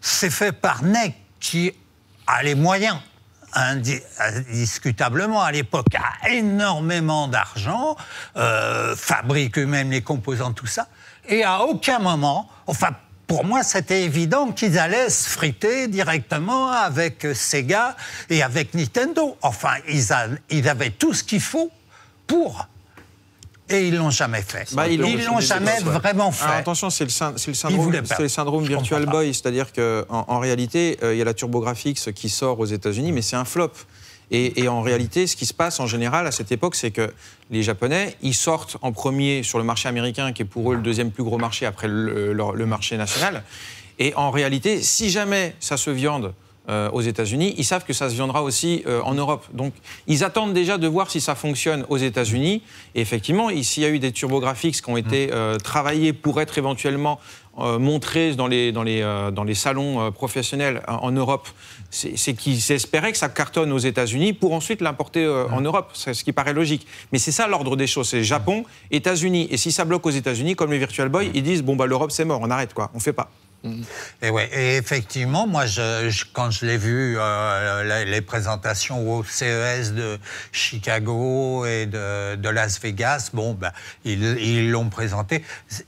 C'est fait par NEC, qui a les moyens, indiscutablement, à l'époque, a énormément d'argent, fabrique eux-mêmes les composants, tout ça, et à aucun moment, enfin, pour moi, c'était évident qu'ils allaient se friter directement avec Sega et avec Nintendo. Enfin, ils avaient tout ce qu'il faut pour... Et ils ne l'ont jamais fait. Bah, ils ne l'ont jamais vraiment fait. Alors, attention, c'est le syndrome Virtual Boy. C'est-à-dire qu'en réalité, il y a la Turbo Graphics qui sort aux États-Unis, mais c'est un flop. Et en réalité, ce qui se passe en général à cette époque, c'est que les Japonais, ils sortent en premier sur le marché américain, qui est pour eux le deuxième plus gros marché après le marché national. Et en réalité, si jamais ça se viande aux États-Unis, ils savent que ça se viendra aussi en Europe. Donc, ils attendent déjà de voir si ça fonctionne aux États-Unis. Et effectivement, ici, il y a eu des TurboGrafx qui ont été travaillés pour être éventuellement montrés dans les salons professionnels en Europe. C'est qu'ils espéraient que ça cartonne aux États-Unis pour ensuite l'importer en Europe. C'est ce qui paraît logique. Mais c'est ça l'ordre des choses. C'est Japon, États-Unis. Et si ça bloque aux États-Unis, comme les Virtual Boy, ils disent bon bah l'Europe c'est mort, on arrête quoi, on fait pas. Et, ouais, et effectivement, moi, quand je l'ai vu, les présentations au CES de Chicago et de Las Vegas, bon, ben, ils l'ont présenté.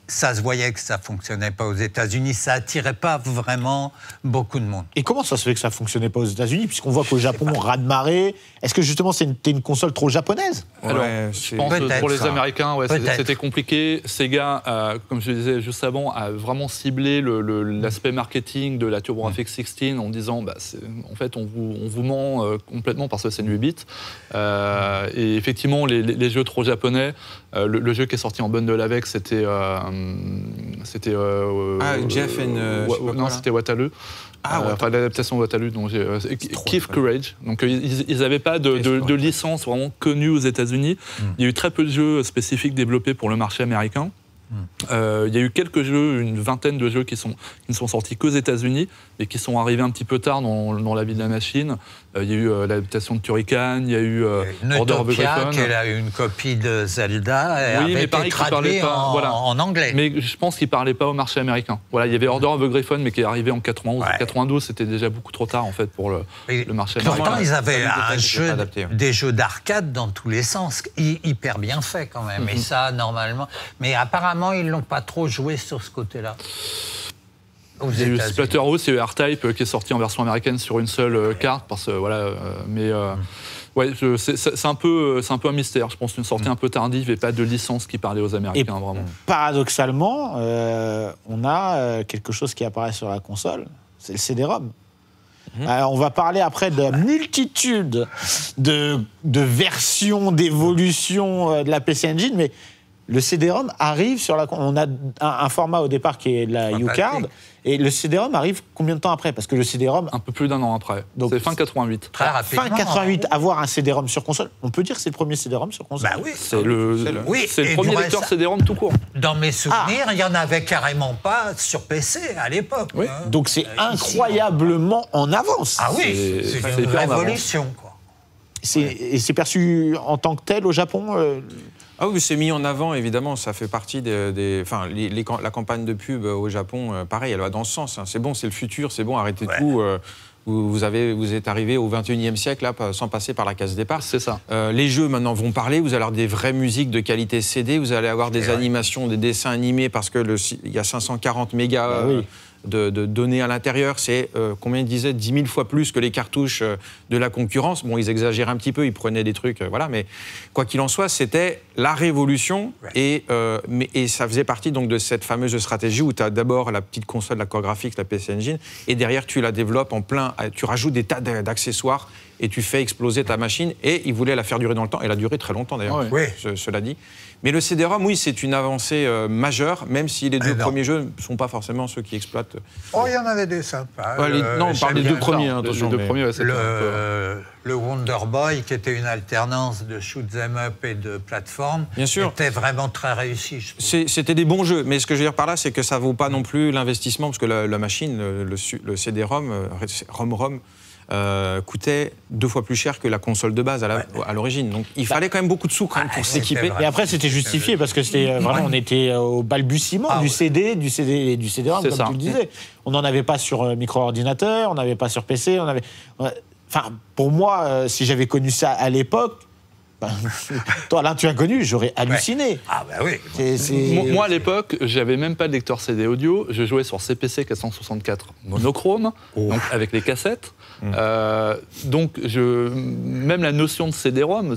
Ça se voyait que ça ne fonctionnait pas aux États-Unis, ça n'attirait pas vraiment beaucoup de monde. Et comment ça se fait que ça ne fonctionnait pas aux États-Unis, puisqu'on voit qu'au Japon, on rade marée. Est-ce que justement, c'est une console trop japonaise? Alors, ouais, je pense que pour les Américains, ouais, c'était compliqué. Sega, comme je disais juste avant, a vraiment ciblé l'aspect marketing de la TurboGrafx 16 en disant bah, en fait on vous ment complètement parce que c'est 8 bits. Et effectivement les jeux trop japonais, le jeu qui est sorti en bundle avec c'était Jeff and non c'était Wattalud. Ah, enfin, l'adaptation Wattalud, Keith Courage. Donc, ils n'avaient pas de licence vraiment connue aux États-Unis. Il y a eu très peu de jeux spécifiques développés pour le marché américain. Il y a eu quelques jeux, une vingtaine de jeux qui ne sont sortis qu'aux États-Unis et qui sont arrivés un petit peu tard dans la vie de la machine. Il y a eu l'adaptation de Turrican, il y a eu Order of the Griffon. Elle a eu une copie de Zelda et oui, avait été traduit en anglais. Mais je pense qu'il ne parlait pas au marché américain. Voilà, il y avait Order of the Griffon, mais qui est arrivé en 91. Ouais. En 92, c'était déjà beaucoup trop tard en fait, pour le marché américain. Pourtant, ils avaient des jeux d'arcade dans tous les sens, hyper bien faits quand même. Et ça, normalement... Mais apparemment, ils ne l'ont pas trop joué sur ce côté-là. Il y a eu Splatterhouse, il y a eu R-Type qui est sorti en version américaine sur une seule carte, parce que voilà. Ouais, c'est un peu un mystère, je pense, une sortie un peu tardive et pas de licence qui parlait aux Américains, et vraiment. Paradoxalement, on a quelque chose qui apparaît sur la console, c'est le CD-ROM. On va parler après de la multitude de versions, d'évolutions de la PC Engine, mais le CD-ROM arrive sur la... On a un format au départ qui est la U-Card, et le CD-ROM arrive combien de temps après? Parce que le CD-ROM... Un peu plus d'un an après. C'est fin 88. Très rapidement. Fin 88, avoir un CD-ROM sur console, on peut dire que c'est le premier CD-ROM sur console. Bah oui. C'est le premier lecteur CD-ROM tout court. Dans mes souvenirs, il n'y en avait carrément pas sur PC à l'époque. Oui. Donc c'est incroyablement en avance. Ah oui, c'est une révolution, quoi. Et c'est perçu en tant que tel au Japon Ah oui, c'est mis en avant, évidemment, ça fait partie la campagne de pub au Japon, pareil, elle va dans ce sens, hein. C'est bon, c'est le futur, c'est bon, arrêtez tout, vous êtes arrivé au 21e siècle, là, sans passer par la case départ. C'est ça. Les jeux, maintenant, vont parler, vous allez avoir des vraies musiques de qualité CD, vous allez avoir des animations, des dessins animés, parce qu'il y a 540 mégas... De données à l'intérieur, c'est, combien ils disaient, 10 000 fois plus que les cartouches de la concurrence. Bon, ils exagéraient un petit peu, ils prenaient des trucs, voilà, mais quoi qu'il en soit, c'était la révolution et ça faisait partie donc de cette fameuse stratégie où tu as d'abord la petite console, la Core Graphics, la PC Engine, et derrière tu la développes en plein, tu rajoutes des tas d'accessoires et tu fais exploser ta machine, et ils voulaient la faire durer dans le temps, et elle a duré très longtemps d'ailleurs, cela dit. Mais le CD-ROM, oui, c'est une avancée majeure, même si les deux premiers jeux ne sont pas forcément ceux qui exploitent. Oh, il y en avait des sympas. Ouais, non, on parle des deux premiers. Le Wonder Boy, qui était une alternance de shoot them up et de plateforme, était vraiment très réussi. C'était des bons jeux, mais ce que je veux dire par là, c'est que ça ne vaut pas non plus l'investissement, parce que la machine, le CD-ROM, coûtait 2 fois plus cher que la console de base à l'origine. Donc il fallait quand même beaucoup de sous quand même pour s'équiper. Et après c'était justifié parce que c'était vraiment, on était au balbutiement du CD-ROM comme tu le disais. On n'en avait pas sur micro-ordinateur, on n'avait pas sur PC, on avait... Enfin, pour moi, si j'avais connu ça à l'époque, toi, là, tu as connu, j'aurais halluciné. Ouais. Ah bah oui. Moi, à l'époque, j'avais même pas de lecteur CD audio. Je jouais sur CPC 464 monochrome, donc avec les cassettes. Donc, même la notion de CD-ROM,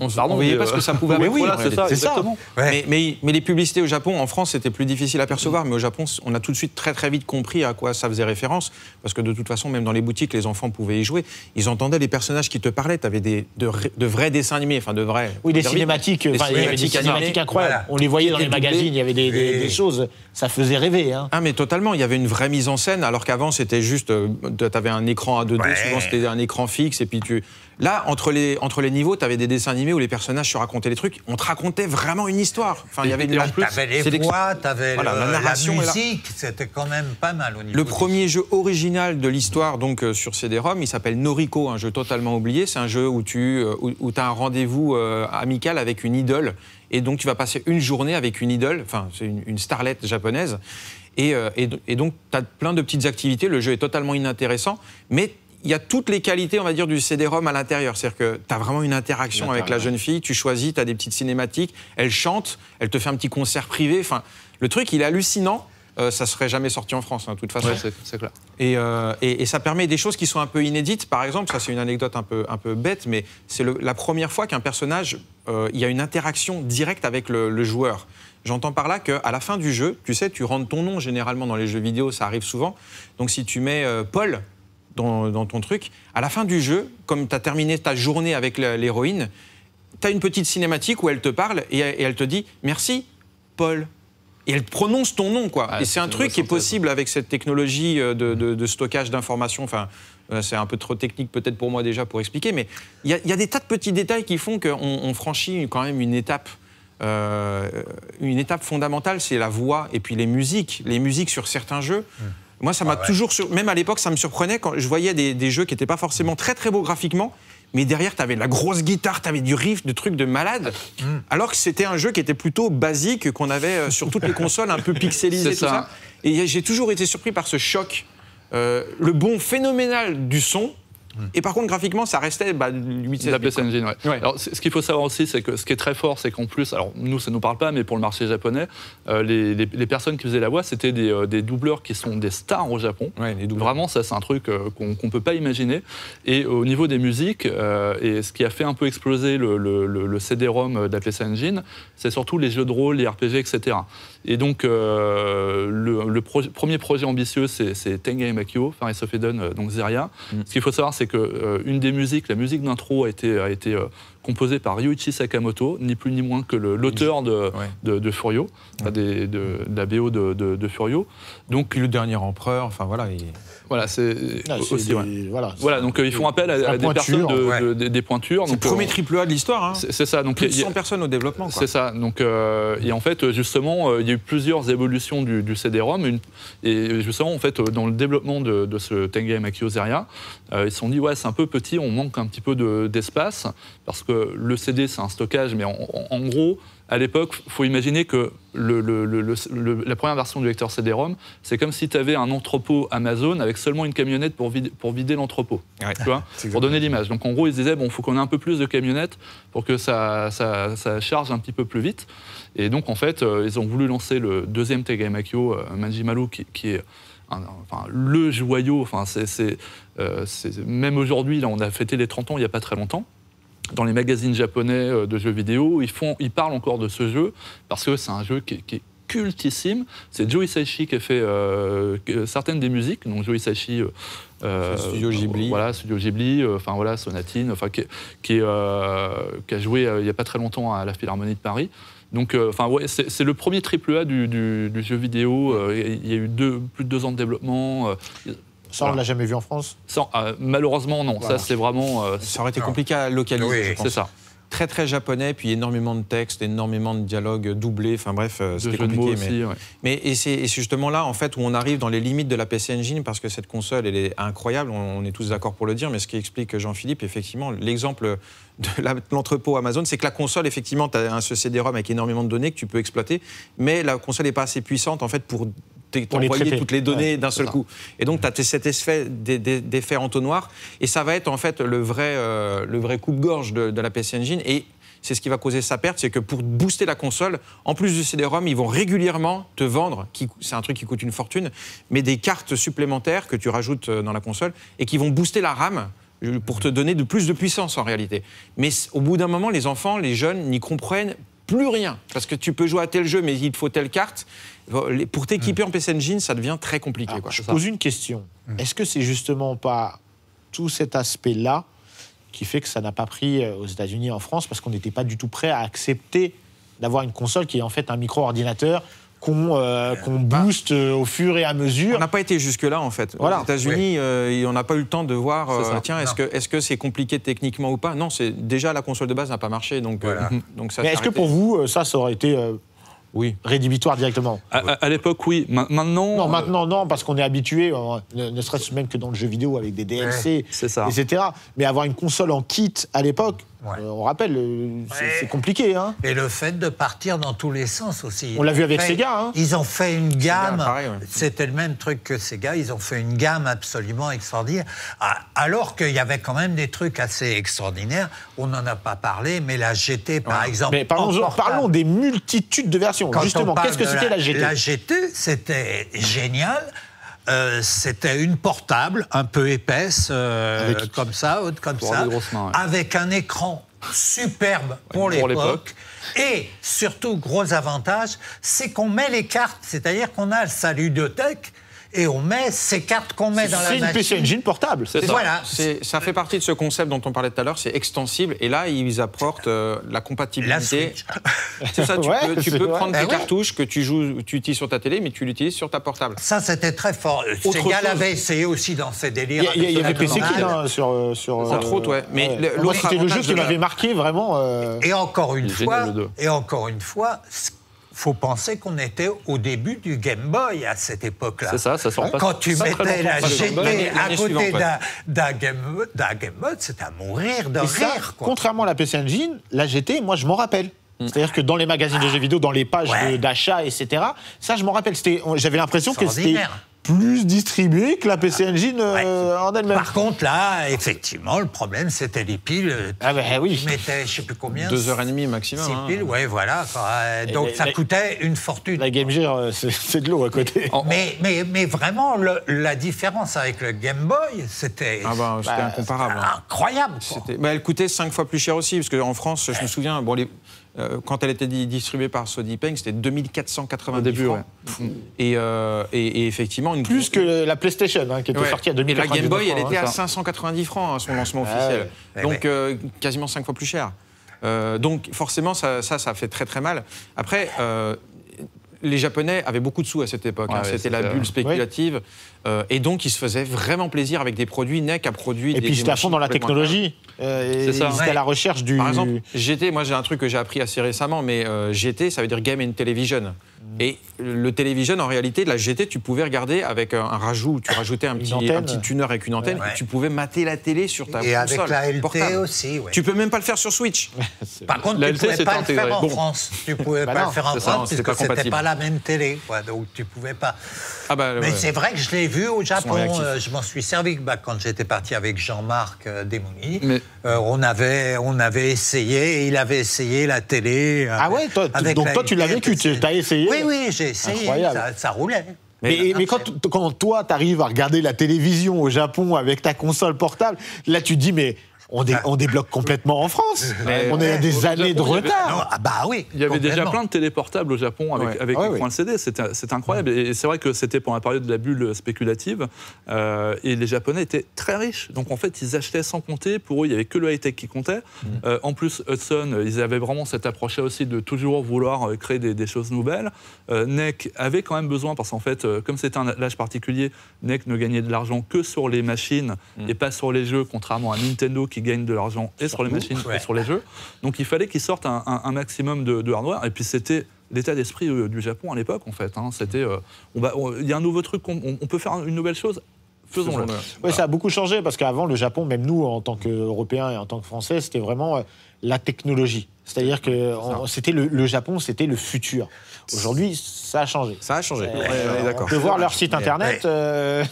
on voyait pas ce que ça pouvait avoir. Oui, voilà, c'est ça, exactement. Ouais. Mais les publicités au Japon, en France, c'était plus difficile à percevoir. Mais au Japon, on a tout de suite très vite compris à quoi ça faisait référence. Parce que de toute façon, même dans les boutiques, les enfants pouvaient y jouer. Ils entendaient les personnages qui te parlaient. Tu avais de vrais dessins animés, enfin de vrais... Oui, des cinématiques, cinématiques incroyables. Voilà. On les voyait dans les magazines, il y avait des choses. Ça faisait rêver. Hein. Ah, mais totalement. Il y avait une vraie mise en scène, alors qu'avant, c'était juste... Tu avais un écran à 2D, souvent c'était un écran fixe, et puis tu... Là, entre les niveaux, tu avais des dessins animés où les personnages se racontaient les trucs. On te racontait vraiment une histoire. Enfin, il y avait une... T'avais les voix, t'avais la musique. C'était quand même pas mal au niveau. Le premier jeu original de l'histoire, donc sur CD-ROM, il s'appelle Noriko, un jeu totalement oublié. C'est un jeu où tu as un rendez-vous amical avec une idole, et donc tu vas passer une journée avec une idole. Enfin, c'est une starlette japonaise, et donc t'as plein de petites activités. Le jeu est totalement inintéressant, mais il y a toutes les qualités, on va dire, du CD-ROM à l'intérieur. C'est-à-dire que tu as vraiment une interaction avec la jeune fille, tu choisis, tu as des petites cinématiques, elle chante, elle te fait un petit concert privé. Enfin, le truc, il est hallucinant. Ça ne serait jamais sorti en France, de toute façon. Ouais, c'est clair. Et ça permet des choses qui sont un peu inédites. Par exemple, ça, c'est une anecdote un peu bête, mais c'est la première fois qu'un personnage, il y a une interaction directe avec le joueur. J'entends par là qu'à la fin du jeu, tu sais, tu rentres ton nom généralement dans les jeux vidéo, ça arrive souvent. Donc si tu mets Paul dans ton truc, à la fin du jeu, comme tu as terminé ta journée avec l'héroïne, tu as une petite cinématique où elle te parle et elle te dit « Merci, Paul ». Et elle prononce ton nom, quoi. Ah, et c'est un truc qui est possible avec cette technologie de stockage d'informations. Enfin, c'est un peu trop technique peut-être pour moi déjà pour expliquer, mais il y a des tas de petits détails qui font qu'on franchit quand même une étape. Une étape fondamentale, c'est la voix et puis les musiques. Les musiques sur certains jeux... Moi, ça m'a toujours... Même à l'époque, ça me surprenait quand je voyais des jeux qui n'étaient pas forcément très beaux graphiquement, mais derrière, tu avais de la grosse guitare, tu avais du riff, de trucs de malade, alors que c'était un jeu qui était plutôt basique, qu'on avait sur toutes les consoles, un peu pixelisé, tout ça. Et j'ai toujours été surpris par ce choc. Le bond phénoménal du son... Et par contre, graphiquement, ça restait la PC Engine, Alors, ce qu'il faut savoir aussi, c'est que ce qui est très fort, c'est qu'en plus, alors nous, ça ne nous parle pas, mais pour le marché japonais, les personnes qui faisaient la voix, c'était des doubleurs qui sont des stars au Japon. Ouais, vraiment, ça, c'est un truc qu'on ne peut pas imaginer. Et au niveau des musiques, et ce qui a fait un peu exploser le CD-ROM de la PC Engine, c'est surtout les jeux de rôle, les RPG, etc. Et donc, le premier projet ambitieux, c'est Tengai Makyou, Far East of Eden, donc Zeria. Ce qu'il faut savoir, c'est qu'une des musiques, la musique d'intro, a été composée par Ryuichi Sakamoto, ni plus ni moins que l'auteur de Furio, de la BO de Furio. Donc, puis le dernier empereur, enfin voilà. Voilà, c'est aussi. Voilà, donc ils font appel à des personnes, des pointures. C'est le premier triple A de l'histoire. Hein. C'est ça. Donc, plus de 100 personnes au développement. C'est ça. Donc, et en fait, justement, il y a eu plusieurs évolutions du CD-ROM. Et justement, en fait, dans le développement de ce Tengai Makyou Zeria, ils se sont dit, ouais, c'est un peu petit, on manque un petit peu d'espace, parce que le CD, c'est un stockage, mais en gros, à l'époque, il faut imaginer que la première version du lecteur CD-ROM, c'est comme si tu avais un entrepôt Amazon avec seulement une camionnette pour vider l'entrepôt, pour donner l'image. Donc en gros, ils se disaient, bon, il faut qu'on ait un peu plus de camionnettes pour que ça charge un petit peu plus vite. Et donc en fait, ils ont voulu lancer le deuxième Tengai Makyou, Manjimaru, qui est... Enfin, le joyau, enfin, même aujourd'hui, on a fêté les 30 ans il n'y a pas très longtemps. Dans les magazines japonais de jeux vidéo, ils parlent encore de ce jeu parce que c'est un jeu qui est cultissime. C'est Joe Hisaishi qui a fait certaines des musiques. Donc Joe Hisaishi, Studio Ghibli, enfin voilà, Sonatine, enfin qui a joué il n'y a pas très longtemps à la Philharmonie de Paris. Donc, c'est le premier triple A du jeu vidéo. Il y a eu plus de 2 ans de développement. Ça, on ne l'a jamais vu en France ? Malheureusement, non. Voilà. Ça, c'est vraiment... Ça aurait été compliqué à localiser, je pense. C'est ça. très très japonais, puis énormément de textes, énormément de dialogues doublés, enfin bref, c'était compliqué. Aussi, mais, ouais. Et c'est justement là en fait où on arrive dans les limites de la PC Engine, parce que cette console elle est incroyable, on est tous d'accord pour le dire, mais ce qui explique Jean-Philippe, effectivement, l'exemple de l'entrepôt Amazon, c'est que la console, effectivement, tu as un CD-ROM avec énormément de données que tu peux exploiter, mais la console n'est pas assez puissante en fait pour t'envoyer toutes les données, ouais, d'un seul coup. Et donc, tu as cet effet d'effet entonnoir, et ça va être en fait le vrai coupe-gorge de la PC Engine, et c'est ce qui va causer sa perte, c'est que pour booster la console, en plus du CD-ROM, ils vont régulièrement te vendre, c'est un truc qui coûte une fortune, mais des cartes supplémentaires que tu rajoutes dans la console, et qui vont booster la RAM, pour te donner de plus de puissance en réalité. Mais au bout d'un moment, les enfants, les jeunes n'y comprennent plus rien. Parce que tu peux jouer à tel jeu, mais il te faut telle carte. Pour t'équiper en PC Engine, ça devient très compliqué. Alors, quoi, je pose une question. Est-ce que c'est justement pas tout cet aspect-là qui fait que ça n'a pas pris aux États-Unis et en France, parce qu'on n'était pas du tout prêt à accepter d'avoir une console qui est en fait un micro-ordinateur qu'on booste au fur et à mesure. On n'a pas été jusque-là, en fait. Voilà. Aux États-Unis, oui, on n'a pas eu le temps de voir, tiens, est-ce que c'est compliqué techniquement ou pas? Non, déjà, la console de base n'a pas marché. Donc, voilà. Donc ça. Mais est-ce que pour vous, ça aurait été oui, rédhibitoire directement? À l'époque, oui. Maintenant... Non, maintenant, non, parce qu'on est habitué, ne serait-ce même que dans le jeu vidéo, avec des DLC, etc. Mais avoir une console en kit à l'époque... Ouais. On rappelle, c'est compliqué. Hein. Et le fait de partir dans tous les sens aussi. On l'a vu avec Sega. Hein. Ils ont fait une gamme, c'était le même truc que Sega, ils ont fait une gamme absolument extraordinaire, alors qu'il y avait quand même des trucs assez extraordinaires, on n'en a pas parlé, mais la GT par exemple. Mais parlons des multitudes de versions. Quand justement, qu'est-ce que c'était la GT? La GT, c'était génial. C'était une portable, un peu épaisse, comme ça, haute comme ça, mains, ouais, avec un écran superbe pour l'époque. Et surtout, gros avantage, c'est qu'on met les cartes, c'est-à-dire qu'on a le salut de tech, et on met ces cartes qu'on met dans la machine. C'est une PC Engine portable, c'est ça. Voilà. Ça fait partie de ce concept dont on parlait tout à l'heure, c'est extensible, et là, ils apportent la compatibilité. C'est ça, tu peux prendre des cartouches que tu utilises sur ta télé, mais tu l'utilises sur ta portable. Ça, c'était très fort. Sega l'avait essayé aussi dans ses délires. Il y avait PC Kid, sur... Entre autres, ouais. Mais l'autre, c'était le jeu qui m'avait marqué, vraiment... Et encore une fois, faut penser qu'on était au début du Game Boy à cette époque-là. C'est ça, ça sort pas. Quand tu mettais la GT à côté d'un Game Boy, c'était à mourir de rire. Contrairement à la PC Engine, la GT, moi, je m'en rappelle. C'est-à-dire que dans les magazines de jeux vidéo, dans les pages d'achat, etc., ça, je m'en rappelle. J'avais l'impression que c'était plus distribué que la PC Engine en elle-même. Par contre, là, effectivement, le problème, c'était les piles. Ah bah oui. Mettais, je sais plus combien. 2h30 maximum. 6 piles, ouais, voilà. Donc ça coûtait une fortune. La Game Gear, c'est de l'eau à côté. Mais vraiment, la différence avec le Game Boy, c'était... Ah bah, c'était incomparable. Incroyable. Bah, elle coûtait 5 fois plus cher aussi, parce qu'en France, je me souviens... Bon, quand elle était distribuée par Sodipeng, c'était 2490 francs. Ouais. Et effectivement... Plus que la PlayStation, hein, qui était sortie à 2490 francs. Et la Game Boy, elle était à 590 francs, à son lancement officiel. Ouais. Donc, quasiment 5 fois plus cher. Donc, forcément, ça fait très très mal. Après... les Japonais avaient beaucoup de sous à cette époque. Ouais, hein, c'était la bulle spéculative. Ouais. Et donc, ils se faisaient vraiment plaisir avec des produits. NEC a produit des... Et puis, ils étaient à fond dans la technologie. C'est ça. Ils étaient à la recherche du... Par exemple, GT, moi, j'ai un truc que j'ai appris assez récemment, mais GT, ça veut dire Game and Television. Et le télévision, en réalité, la GT, tu pouvais regarder avec un rajout, tu rajoutais un petit tuner avec une antenne, et tu pouvais mater la télé sur ta console. Et avec la LT aussi, ouais. Tu peux même pas le faire sur Switch. Par contre, la LT, tu pouvais pas le faire en France. Tu pouvais pas le faire en France, parce que c'était pas la même télé, quoi. Donc tu pouvais pas. Ah bah, mais c'est vrai que je l'ai vu au Japon. Je m'en suis servi quand j'étais parti avec Jean-Marc Desmouni. On avait essayé, il avait essayé la télé. Ah ouais, donc toi, tu l'as vécu, tu as essayé. Oui, j'ai essayé, ça roulait. Mais quand toi, t'arrives à regarder la télévision au Japon avec ta console portable, là, tu te dis, mais on débloque complètement en France. On est à des années de retard. Bah oui. Il y avait déjà plein de téléportables au Japon avec le point CD. C'était incroyable. Et c'est vrai que c'était pendant la période de la bulle spéculative. Et les Japonais étaient très riches. Donc en fait, ils achetaient sans compter. Pour eux, il n'y avait que le high-tech qui comptait. En plus, Hudson, ils avaient vraiment cette approche-là aussi de toujours vouloir créer des choses nouvelles. NEC avait quand même besoin, parce qu'en fait, comme c'était un âge particulier, NEC ne gagnait de l'argent que sur les machines et pas sur les jeux, contrairement à Nintendo qui qui gagnent de l'argent et sur les machines et sur les jeux. Donc il fallait qu'ils sortent un maximum de hardware. Et puis c'était l'état d'esprit du Japon à l'époque, en fait. Hein. C'était, il y a un nouveau truc, on peut faire une nouvelle chose. Faisons-le. Oui, ça a beaucoup changé parce qu'avant, le Japon, même nous, en tant qu'Européens et en tant que Français, c'était vraiment la technologie. C'est-à-dire que c'était le Japon, c'était le futur. Aujourd'hui, ça a changé. Ça a changé. De voir leur site internet,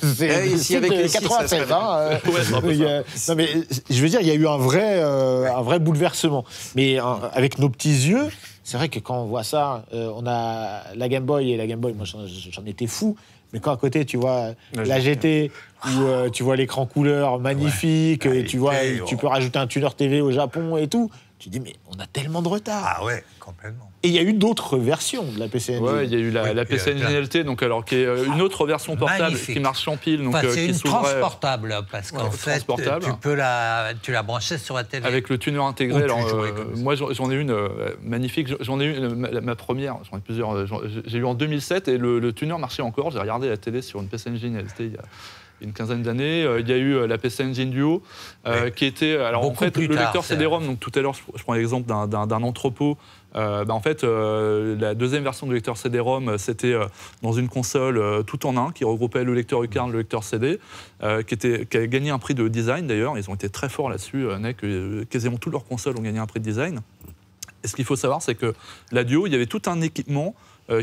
c'est ici avec les 96. Non mais je veux dire, il y a eu un vrai bouleversement. Mais avec nos petits yeux, c'est vrai que quand on voit ça, on a la Game Boy et la Game Boy. Moi, j'en étais fou. Mais quand à côté, tu vois la GT, où tu vois l'écran couleur magnifique, et tu vois, tu peux rajouter un tuner TV au Japon et tout. Tu dis, mais on a tellement de retard. Ah ouais, complètement. Et il y a eu d'autres versions de la PC Engine. Ouais, il y a eu la PC Engine LT, donc alors qui est une autre version portable qui marche en pile. Enfin, c'est une transportable parce qu'en fait, tu la branchais sur la télé. Avec le tuner intégré. Alors, moi, j'en ai une magnifique. J'en ai une, ma première. J'en ai plusieurs. J'ai eu en 2007 et le tuner marchait encore. J'ai regardé la télé sur une PC Engine LT il y a une quinzaine d'années. Il y a eu la PC Engine Duo, qui était... Alors en fait, le lecteur CD-ROM, donc tout à l'heure, je prends l'exemple d'un entrepôt. En fait, la deuxième version du lecteur CD-ROM, c'était dans une console tout en un, qui regroupait le lecteur UCARN, le lecteur CD, qui avait gagné un prix de design d'ailleurs. Ils ont été très forts là-dessus. NEC, quasiment toutes leurs consoles ont gagné un prix de design. Et ce qu'il faut savoir, c'est que la Duo, il y avait tout un équipement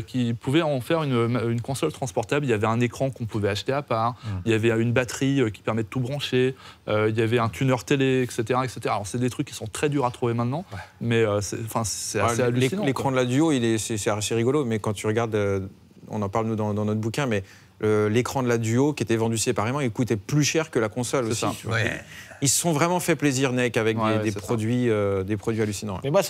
qui pouvait en faire une console transportable. Il y avait un écran qu'on pouvait acheter à part, il y avait une batterie qui permet de tout brancher, il y avait un tuner télé, etc. etc. Alors c'est des trucs qui sont très durs à trouver maintenant, mais c'est assez hallucinant. L'écran de la Duo, c'est assez rigolo, mais quand tu regardes, on en parle nous dans notre bouquin, mais l'écran de la Duo qui était vendu séparément, il coûtait plus cher que la console aussi. Ils se sont vraiment fait plaisir, NEC, avec des produits hallucinants. Mais moi,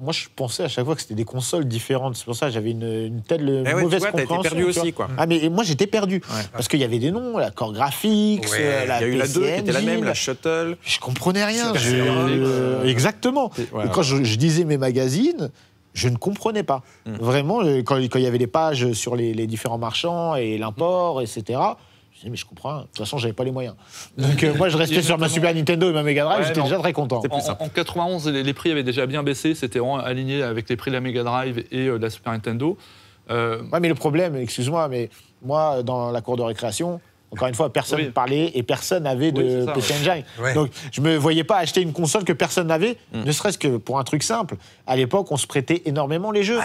moi, je pensais à chaque fois que c'était des consoles différentes. C'est pour ça que j'avais une telle mauvaise compréhension. T'as été perdu aussi, quoi. Ah, mais moi, j'étais perdu. Parce qu'il y avait des noms, la Core Graphics, la PC Engine. Il y a eu la 2 qui était la même, la Shuttle. Je comprenais rien. Exactement. Quand je disais mes magazines, je ne comprenais pas. Vraiment, quand il y avait les pages sur les différents marchands et l'import, etc., je disais, mais je comprends, de toute façon, j'avais pas les moyens. Donc moi, je restais sur ma Super Nintendo et ma Mega Drive, j'étais déjà très content. En 91, les prix avaient déjà bien baissé, c'était vraiment aligné avec les prix de la Mega Drive et de la Super Nintendo. Oui, mais le problème, excuse-moi, mais moi, dans la cour de récréation, encore une fois, personne ne parlait et personne n'avait de PC Engine. Donc, je ne me voyais pas acheter une console que personne n'avait, ne serait-ce que pour un truc simple. À l'époque, on se prêtait énormément les jeux.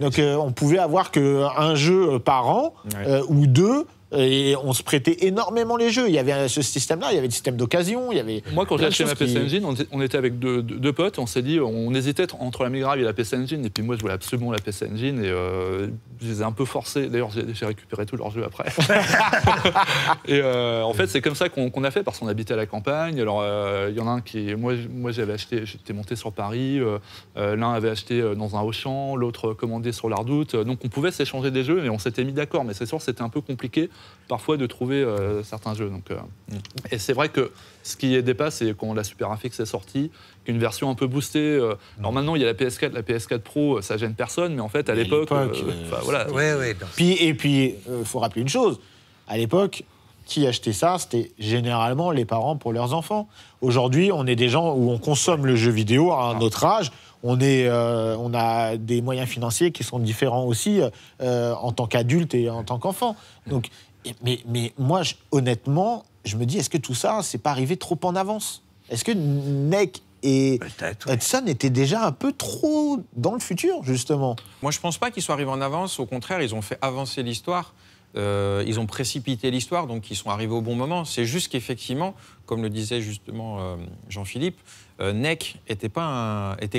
Donc, on pouvait avoir qu'un jeu par an ou deux, et on se prêtait énormément les jeux. Il y avait ce système-là, il y avait le système d'occasion, il y avait... Moi, quand j'ai acheté ma PC Engine, on était avec deux potes, on s'est dit, on hésitait entre la Mega Drive et la PC Engine, et puis moi, je voulais absolument la PC Engine, et je les ai un peu forcés. D'ailleurs, j'ai récupéré tous leurs jeux après. Et en fait, c'est comme ça qu'on a fait, parce qu'on habitait à la campagne. Alors, il y en a un qui... Moi j'avais acheté, j'étais monté sur Paris, l'un avait acheté dans un Auchan, l'autre commandé sur l'Ardoute. Donc, on pouvait s'échanger des jeux, mais on s'était mis d'accord. Mais c'est sûr, c'était un peu compliqué parfois de trouver certains jeux. Donc, et c'est vrai que ce qui dépasse, c'est quand la Super Graphics est sortie, qu'une version un peu boostée. Alors maintenant, il y a la PS4, la PS4 Pro, ça gêne personne, mais en fait, à l'époque... voilà. Et puis, faut rappeler une chose, à l'époque, qui achetait ça, c'était généralement les parents pour leurs enfants. Aujourd'hui, on est des gens où on consomme le jeu vidéo à un autre âge. On a des moyens financiers qui sont différents aussi en tant qu'adulte et en tant qu'enfant. Donc, mais moi, honnêtement, je me dis, est-ce que tout ça, c'est pas arrivé trop en avance? Est-ce que NEC et Hudson étaient déjà un peu trop dans le futur, justement? Moi, je pense pas qu'ils soient arrivés en avance. Au contraire, ils ont fait avancer l'histoire. Ils ont précipité l'histoire, donc ils sont arrivés au bon moment. C'est juste qu'effectivement, comme le disait justement Jean-Philippe, NEC était,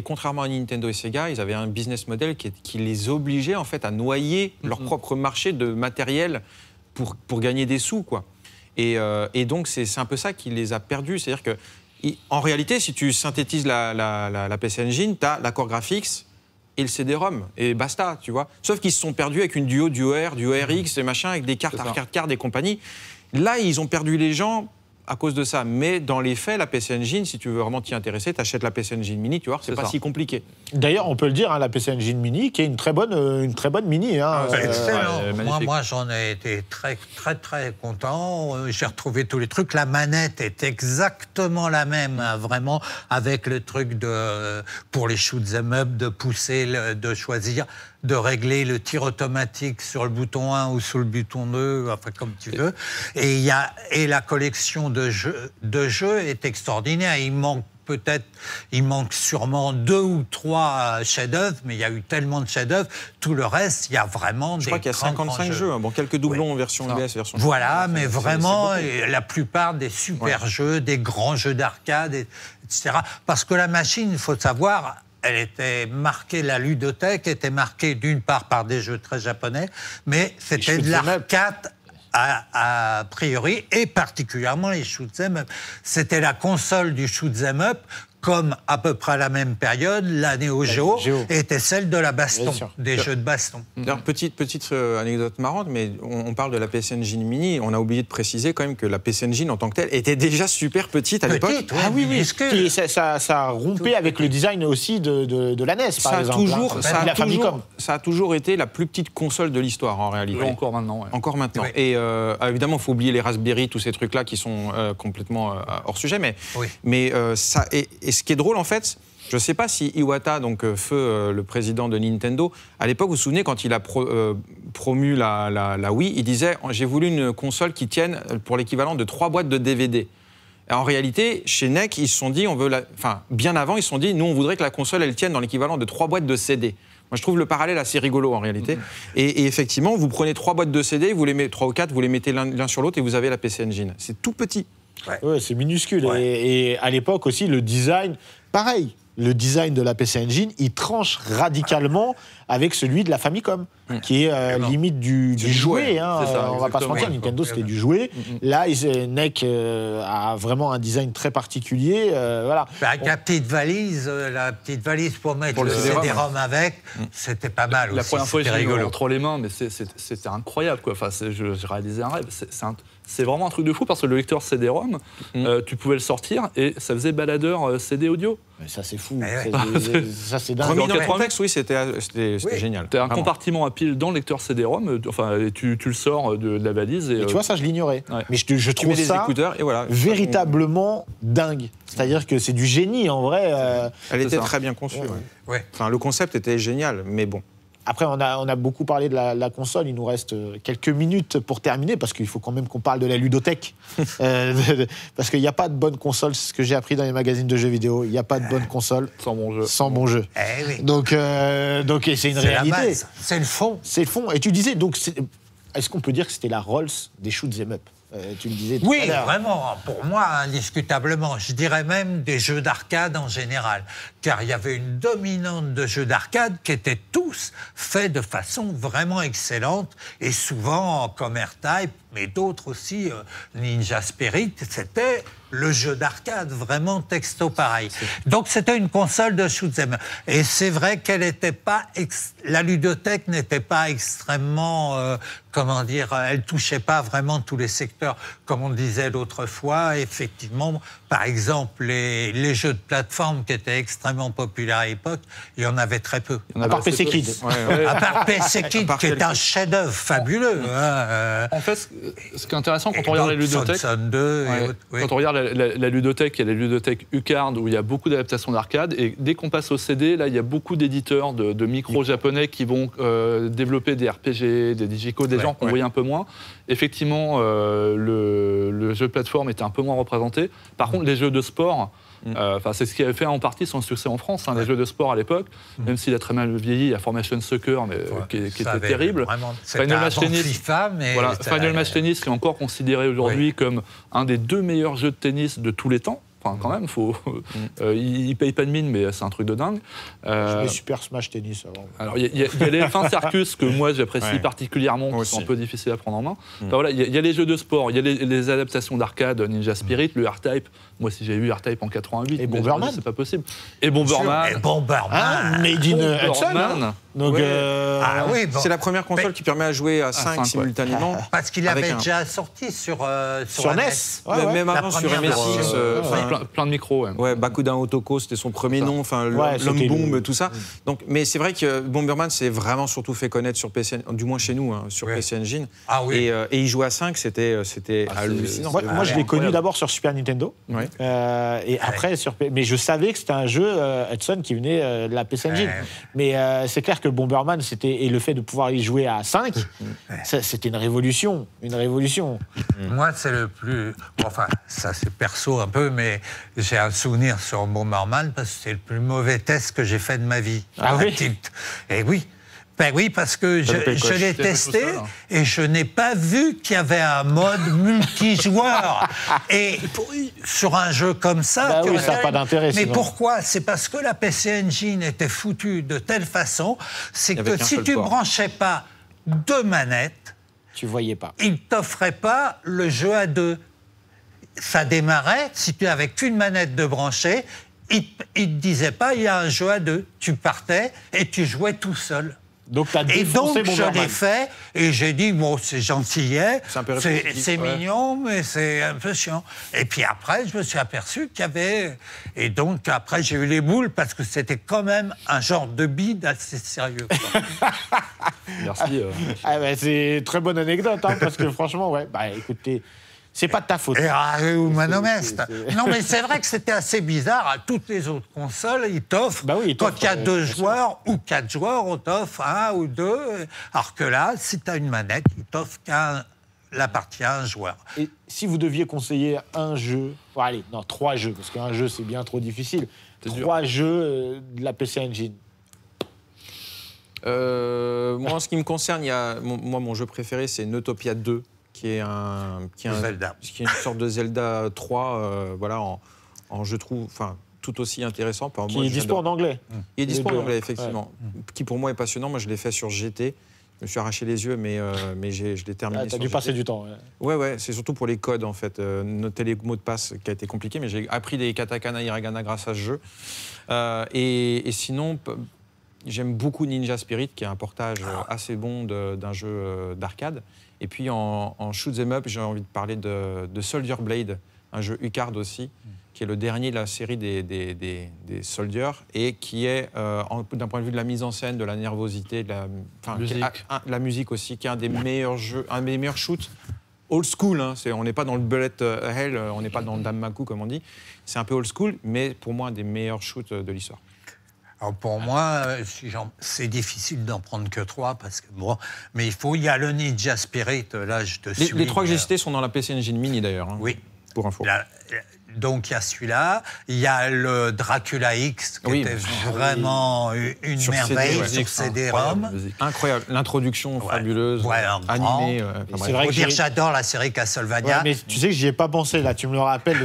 contrairement à Nintendo et Sega, ils avaient un business model qui les obligeait en fait à noyer leur propre marché de matériel pour gagner des sous, quoi. Et donc c'est un peu ça qui les a perdus. C'est-à-dire que en réalité, si tu synthétises la PC Engine, tu as la Core Graphics et le CD-ROM, et basta, tu vois. Sauf qu'ils se sont perdus avec une Duo, Duo R, Duo RX, et machin, avec des cartes, des compagnies. Là, ils ont perdu les gens à cause de ça. Mais dans les faits, la PC Engine, si tu veux vraiment t'y intéresser, t'achètes la PC Engine Mini, tu vois, c'est pas si compliqué. D'ailleurs, on peut le dire, hein, la PC Engine Mini, qui est une très bonne mini. Hein, excellent. Moi j'en ai été très content. J'ai retrouvé tous les trucs. La manette est exactement la même, hein, vraiment, avec le truc de pour les shoots em up, de pousser, de choisir, de régler le tir automatique sur le bouton 1 ou sur le bouton 2, enfin comme tu veux. Et il y a la collection de jeux est extraordinaire. Il manque peut-être, il manque sûrement 2 ou 3 chefs-d'œuvre, mais il y a eu tellement de chefs-d'œuvre. Tout le reste, il y a vraiment des grands, grands jeux. Je crois qu'il y a 55 jeux, bon, quelques doublons en version US, version... Voilà, mais vraiment, la plupart des super jeux, des grands jeux d'arcade, etc. Parce que la machine, il faut savoir... Elle était marquée, la ludothèque était marquée d'une part par des jeux très japonais, mais c'était de l'arcade a priori, et particulièrement les shoot'em up. C'était la console du shoot'em up, comme à peu près à la même période, la Neo Geo était celle de la baston, des jeux de baston. Alors, petite anecdote marrante, mais on parle de la PC Engine Mini, on a oublié de préciser quand même que la PC Engine en tant que telle était déjà super petite à l'époque. Ah oui, oui, que... ça a rompé avec le design aussi de la NES, par exemple. Ça a toujours été la plus petite console de l'histoire, en réalité. Encore maintenant. Encore maintenant. Et évidemment, il faut oublier les Raspberry, tous ces trucs-là qui sont complètement hors sujet, mais ça... Et ce qui est drôle, en fait, je ne sais pas si Iwata, donc le président de Nintendo, à l'époque, vous vous souvenez, quand il a promu la Wii, il disait « J'ai voulu une console qui tienne pour l'équivalent de 3 boîtes de DVD ». En réalité, chez NEC, ils se sont dit, enfin, bien avant, ils se sont dit « Nous, on voudrait que la console, elle tienne dans l'équivalent de 3 boîtes de CD ». Moi, je trouve le parallèle assez rigolo, en réalité. Et effectivement, vous prenez 3 boîtes de CD, vous les mettez 3 ou 4, vous les mettez l'un sur l'autre et vous avez la PC Engine. C'est tout petit. Ouais, c'est minuscule. Ouais. Et à l'époque aussi, le design, pareil, le design de la PC Engine, il tranche radicalement avec celui de la Famicom, qui est limite du jouet. Hein. Ça, on va pas se mentir, Nintendo, c'était du jouet. Là, NEC a vraiment un design très particulier. Voilà. Avec la petite valise pour mettre le CD-ROM avec, c'était pas mal. La première fois, j'ai eu entre les mains, mais c'était incroyable. Quoi. Enfin, je réalisais un rêve. C'est vraiment un truc de fou parce que le lecteur CD-ROM, tu pouvais le sortir et ça faisait baladeur CD audio. Mais ça, c'est fou. Ça, c'est dingue. Remis dans le contexte, oui, c'était génial. Tu as un compartiment à pile dans le lecteur CD-ROM, enfin, tu le sors de la valise. Et tu vois, ça, je l'ignorais. Ouais. Mais je trouve ça et voilà, véritablement dingue. C'est-à-dire que c'est du génie, en vrai. Elle était très bien conçue. Ouais. Enfin, le concept était génial, mais bon. Après, on a beaucoup parlé de la console. Il nous reste quelques minutes pour terminer, parce qu'il faut quand même qu'on parle de la ludothèque. Parce qu'il n'y a pas de bonne console, c'est ce que j'ai appris dans les magazines de jeux vidéo. Il n'y a pas de bonne console sans bon jeu. Eh oui. Donc c'est une réalité. C'est le fond. C'est le fond. Et tu disais, donc, est-ce qu'on peut dire que c'était la Rolls des shoot'em up? Tu me disais tout à l'heure. Vraiment, pour moi, indiscutablement. Je dirais même des jeux d'arcade en général. Car il y avait une dominante de jeux d'arcade qui étaient tous faits de façon vraiment excellente et souvent comme R-Type, mais d'autres aussi, Ninja Spirit, c'était le jeu d'arcade, vraiment texto pareil. Donc c'était une console de shoot'em. Et c'est vrai qu'elle n'était pas... La ludothèque n'était pas extrêmement... comment dire, elle touchait pas vraiment tous les secteurs, comme on disait l'autre fois. Effectivement, par exemple, les jeux de plateforme qui étaient extrêmement populaires à l'époque, il y en avait très peu. À part PC Kid. À part PC Kid, qui est un chef-d'œuvre fabuleux. En fait, ce qui est intéressant, quand on regarde la ludothèque, quand on regarde la ludothèque, il y a la ludothèque Ucard, où il y a beaucoup d'adaptations d'arcade, et dès qu'on passe au CD, là, il y a beaucoup d'éditeurs de micros japonais qui vont développer des RPG, des Digico, des gens qu'on voyait un peu moins. Effectivement, le jeu de plateforme était un peu moins représenté. Par contre, les jeux de sport, c'est ce qui avait fait en partie son succès en France, les jeux de sport à l'époque, même s'il a très mal vieilli, il y a Formation Soccer, mais, qui était terrible. Final Match Tennis, FIFA, mais voilà, Final Match Tennis, qui est encore considéré aujourd'hui comme un des 2 meilleurs jeux de tennis de tous les temps. Enfin, quand même, faut. Ils payent pas de mine, mais c'est un truc de dingue. Je mets Super Smash Tennis avant. Alors, il y a les fins circus que moi j'apprécie particulièrement, qui sont un peu difficiles à prendre en main. Enfin, voilà, il y a les jeux de sport, il y a les adaptations d'arcade, Ninja Spirit, le R-Type. Moi, si j'ai eu R-Type en 88, et Bomberman, c'est pas possible. Et Bomberman. Et Bomberman. Made in Hudson. Donc, c'est la première console qui permet à jouer à 5 simultanément. Parce qu'il avait déjà sorti sur NES. Même avant sur MSX. Plein de micros. Ouais, Bakudan Otoko, c'était son premier nom. Enfin, l'homme bombe, tout ça. Donc, mais c'est vrai que Bomberman s'est vraiment surtout fait connaître sur PC, du moins chez nous, sur PC Engine. Et il jouait à 5, c'était hallucinant. Moi, je l'ai connu d'abord sur Super Nintendo. Et après, mais je savais que c'était un jeu Hudson qui venait de la PC Engine. Mais c'est clair que Bomberman, et le fait de pouvoir y jouer à 5, c'était une révolution. Une révolution. Moi, c'est le plus... Enfin, ça c'est perso un peu, mais j'ai un souvenir sur Bomberman parce que c'est le plus mauvais test que j'ai fait de ma vie. Ah oui? Tilt. Et oui. Ben oui, parce que je l'ai testé et je n'ai pas vu qu'il y avait un mode multijoueur. Et sur un jeu comme ça... Ben oui, ça n'a pas d'intérêt. Mais pourquoi? C'est parce que la PC Engine était foutue de telle façon, c'est que si tu ne branchais pas deux manettes, tu voyais pas. Ils ne t'offraient pas le jeu à deux. Ça démarrait, si tu n'avais qu'une manette de brancher, ils ne te disaient pas, il y a un jeu à deux. Tu partais et tu jouais tout seul. Donc et donc, je l'ai fait, et j'ai dit, bon, c'est gentillet, c'est mignon, mais c'est un peu chiant. Et puis après, je me suis aperçu qu'il y avait... Et donc, après, j'ai eu les boules, parce que c'était quand même un genre de bide assez sérieux. Merci. Ah bah, c'est une très bonne anecdote, hein, parce que franchement, ouais, bah écoutez... C'est pas de ta faute. Non, mais c'est vrai que c'était assez bizarre. À toutes les autres consoles, ils t'offrent. Bah oui, quand il y a deux joueurs ou quatre joueurs, on t'offre un ou deux. Alors que là, si tu as une manette, ils t'offrent la partie à un joueur. Et si vous deviez conseiller un jeu, bon, allez, non, trois jeux, parce qu'un jeu, c'est bien trop difficile. Trois jeux de la PC Engine. Moi, en ce qui me concerne, mon jeu préféré, c'est Notopia 2. Qui est une sorte de Zelda 3, voilà, je trouve, enfin, tout aussi intéressant. Qui est dispo en anglais. Il est dispo en anglais, effectivement. Ouais. Qui pour moi est passionnant. Moi, je l'ai fait sur GT. Je me suis arraché les yeux, mais je l'ai terminé. T'as dû passer du temps. Ouais, c'est surtout pour les codes, en fait. Noter les mots de passe qui a été compliqué, mais j'ai appris les katakana, hiragana grâce à ce jeu. Et sinon. J'aime beaucoup Ninja Spirit, qui est un portage assez bon d'un jeu d'arcade. Et puis en shoot'em up, j'ai envie de parler de Soldier Blade, un jeu Ucard aussi, qui est le dernier de la série des Soldiers, et qui est, d'un point de vue de la mise en scène, de la nervosité, la musique aussi, qui est un des meilleurs shoots. Old school, hein, on n'est pas dans le bullet hell, on n'est pas dans le Danmaku, comme on dit. C'est un peu old school, mais pour moi, un des meilleurs shoots de l'histoire. Alors pour moi, c'est difficile d'en prendre que trois, parce que bon, mais il y a le Ninja Spirit, là je te suis. Les trois que j'ai cités sont dans la PC Engine Mini d'ailleurs, hein, oui. Pour info. Donc il y a celui-là, il y a le Dracula X, qui était vraiment une merveille sur CD-ROM. Incroyable, l'introduction fabuleuse, animée. C'est vrai que j'adore la série Castlevania. Ouais, mais tu sais que j'y ai pas pensé, là tu me le rappelles,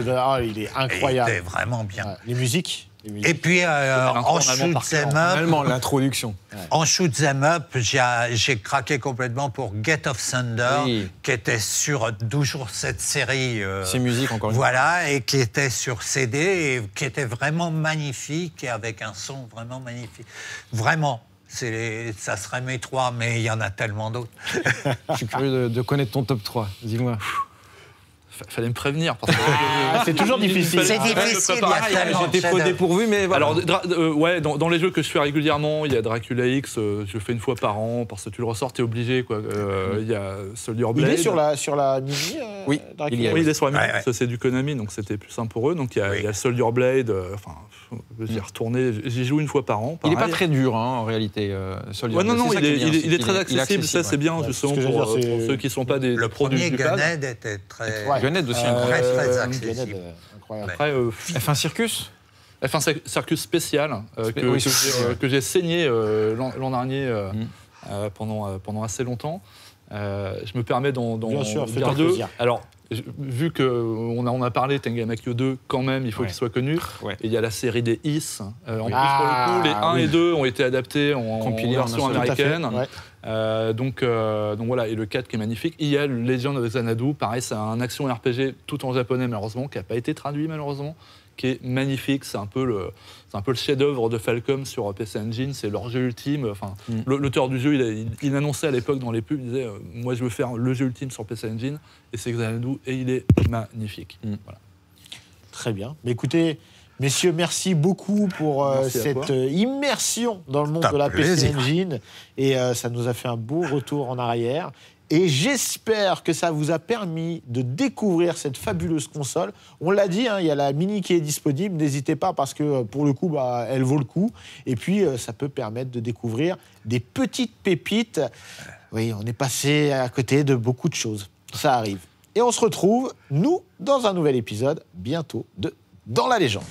il est incroyable. Il est vraiment bien. Ouais. Les musiques. Et puis en shoot'em up, j'ai craqué complètement pour Get of Thunder, qui était sur toujours cette série. Ces musiques encore une fois. Voilà, et qui était sur CD, et qui était vraiment magnifique, et avec un son vraiment magnifique. Vraiment. Ça serait mes trois, mais il y en a tellement d'autres. Je suis curieux de connaître ton top 3, dis-moi. Fallait me prévenir. C'est toujours difficile. C'est difficile. J'étais pas dépourvu, mais voilà. Alors, dans les jeux que je fais régulièrement, il y a Dracula X, je le fais une fois par an, parce que tu le ressors, t'es obligé, quoi. Il y a Soldier Blade. Il est sur la Mini, oui, Dracula. Oui, il est sur la Mini. Ça, c'est du Konami, donc c'était plus simple pour eux. Donc, il y a Soldier Blade, enfin, j'y ai retourné, j'y joue une fois par an. Il n'est pas très dur, hein, en réalité, Soldier Blade. Non, il est très accessible, ça, c'est bien, justement, pour ceux qui ne sont pas des produits du cadre. Le premier Gunhead était très... Gunhead aussi, incroyable. Après, F1 Circus. F1 Circus spécial, que j'ai saigné l'an dernier pendant assez longtemps. Je me permets d'en dire deux. Alors, vu qu'on a parlé Tengai Makyou 2, quand même, il faut qu'il soit connu. Ouais. Et il y a la série des Is. En plus, pour le coup, les 1 et 2 ont été adaptés en version américaine. Ouais. Donc voilà, et le 4 qui est magnifique. Il y a Legend of Xanadu, pareil, c'est un action RPG tout en japonais, malheureusement, qui n'a pas été traduit, malheureusement, qui est magnifique. C'est un peu le chef-d'œuvre de Falcom sur PC Engine, c'est leur jeu ultime. Enfin, l'auteur du jeu, il annonçait à l'époque dans les pubs, il disait moi je veux faire le jeu ultime sur PC Engine, et c'est Xanadu, et il est magnifique. Voilà. Très bien. Mais écoutez, messieurs, merci beaucoup pour cette immersion dans le monde de la PC Engine, et ça nous a fait un beau retour en arrière. Et j'espère que ça vous a permis de découvrir cette fabuleuse console. On l'a dit, hein, y a la Mini qui est disponible, n'hésitez pas parce que pour le coup, bah, elle vaut le coup. Et puis, ça peut permettre de découvrir des petites pépites. Oui, on est passé à côté de beaucoup de choses, ça arrive. Et on se retrouve, nous, dans un nouvel épisode, bientôt de Dans la Légende.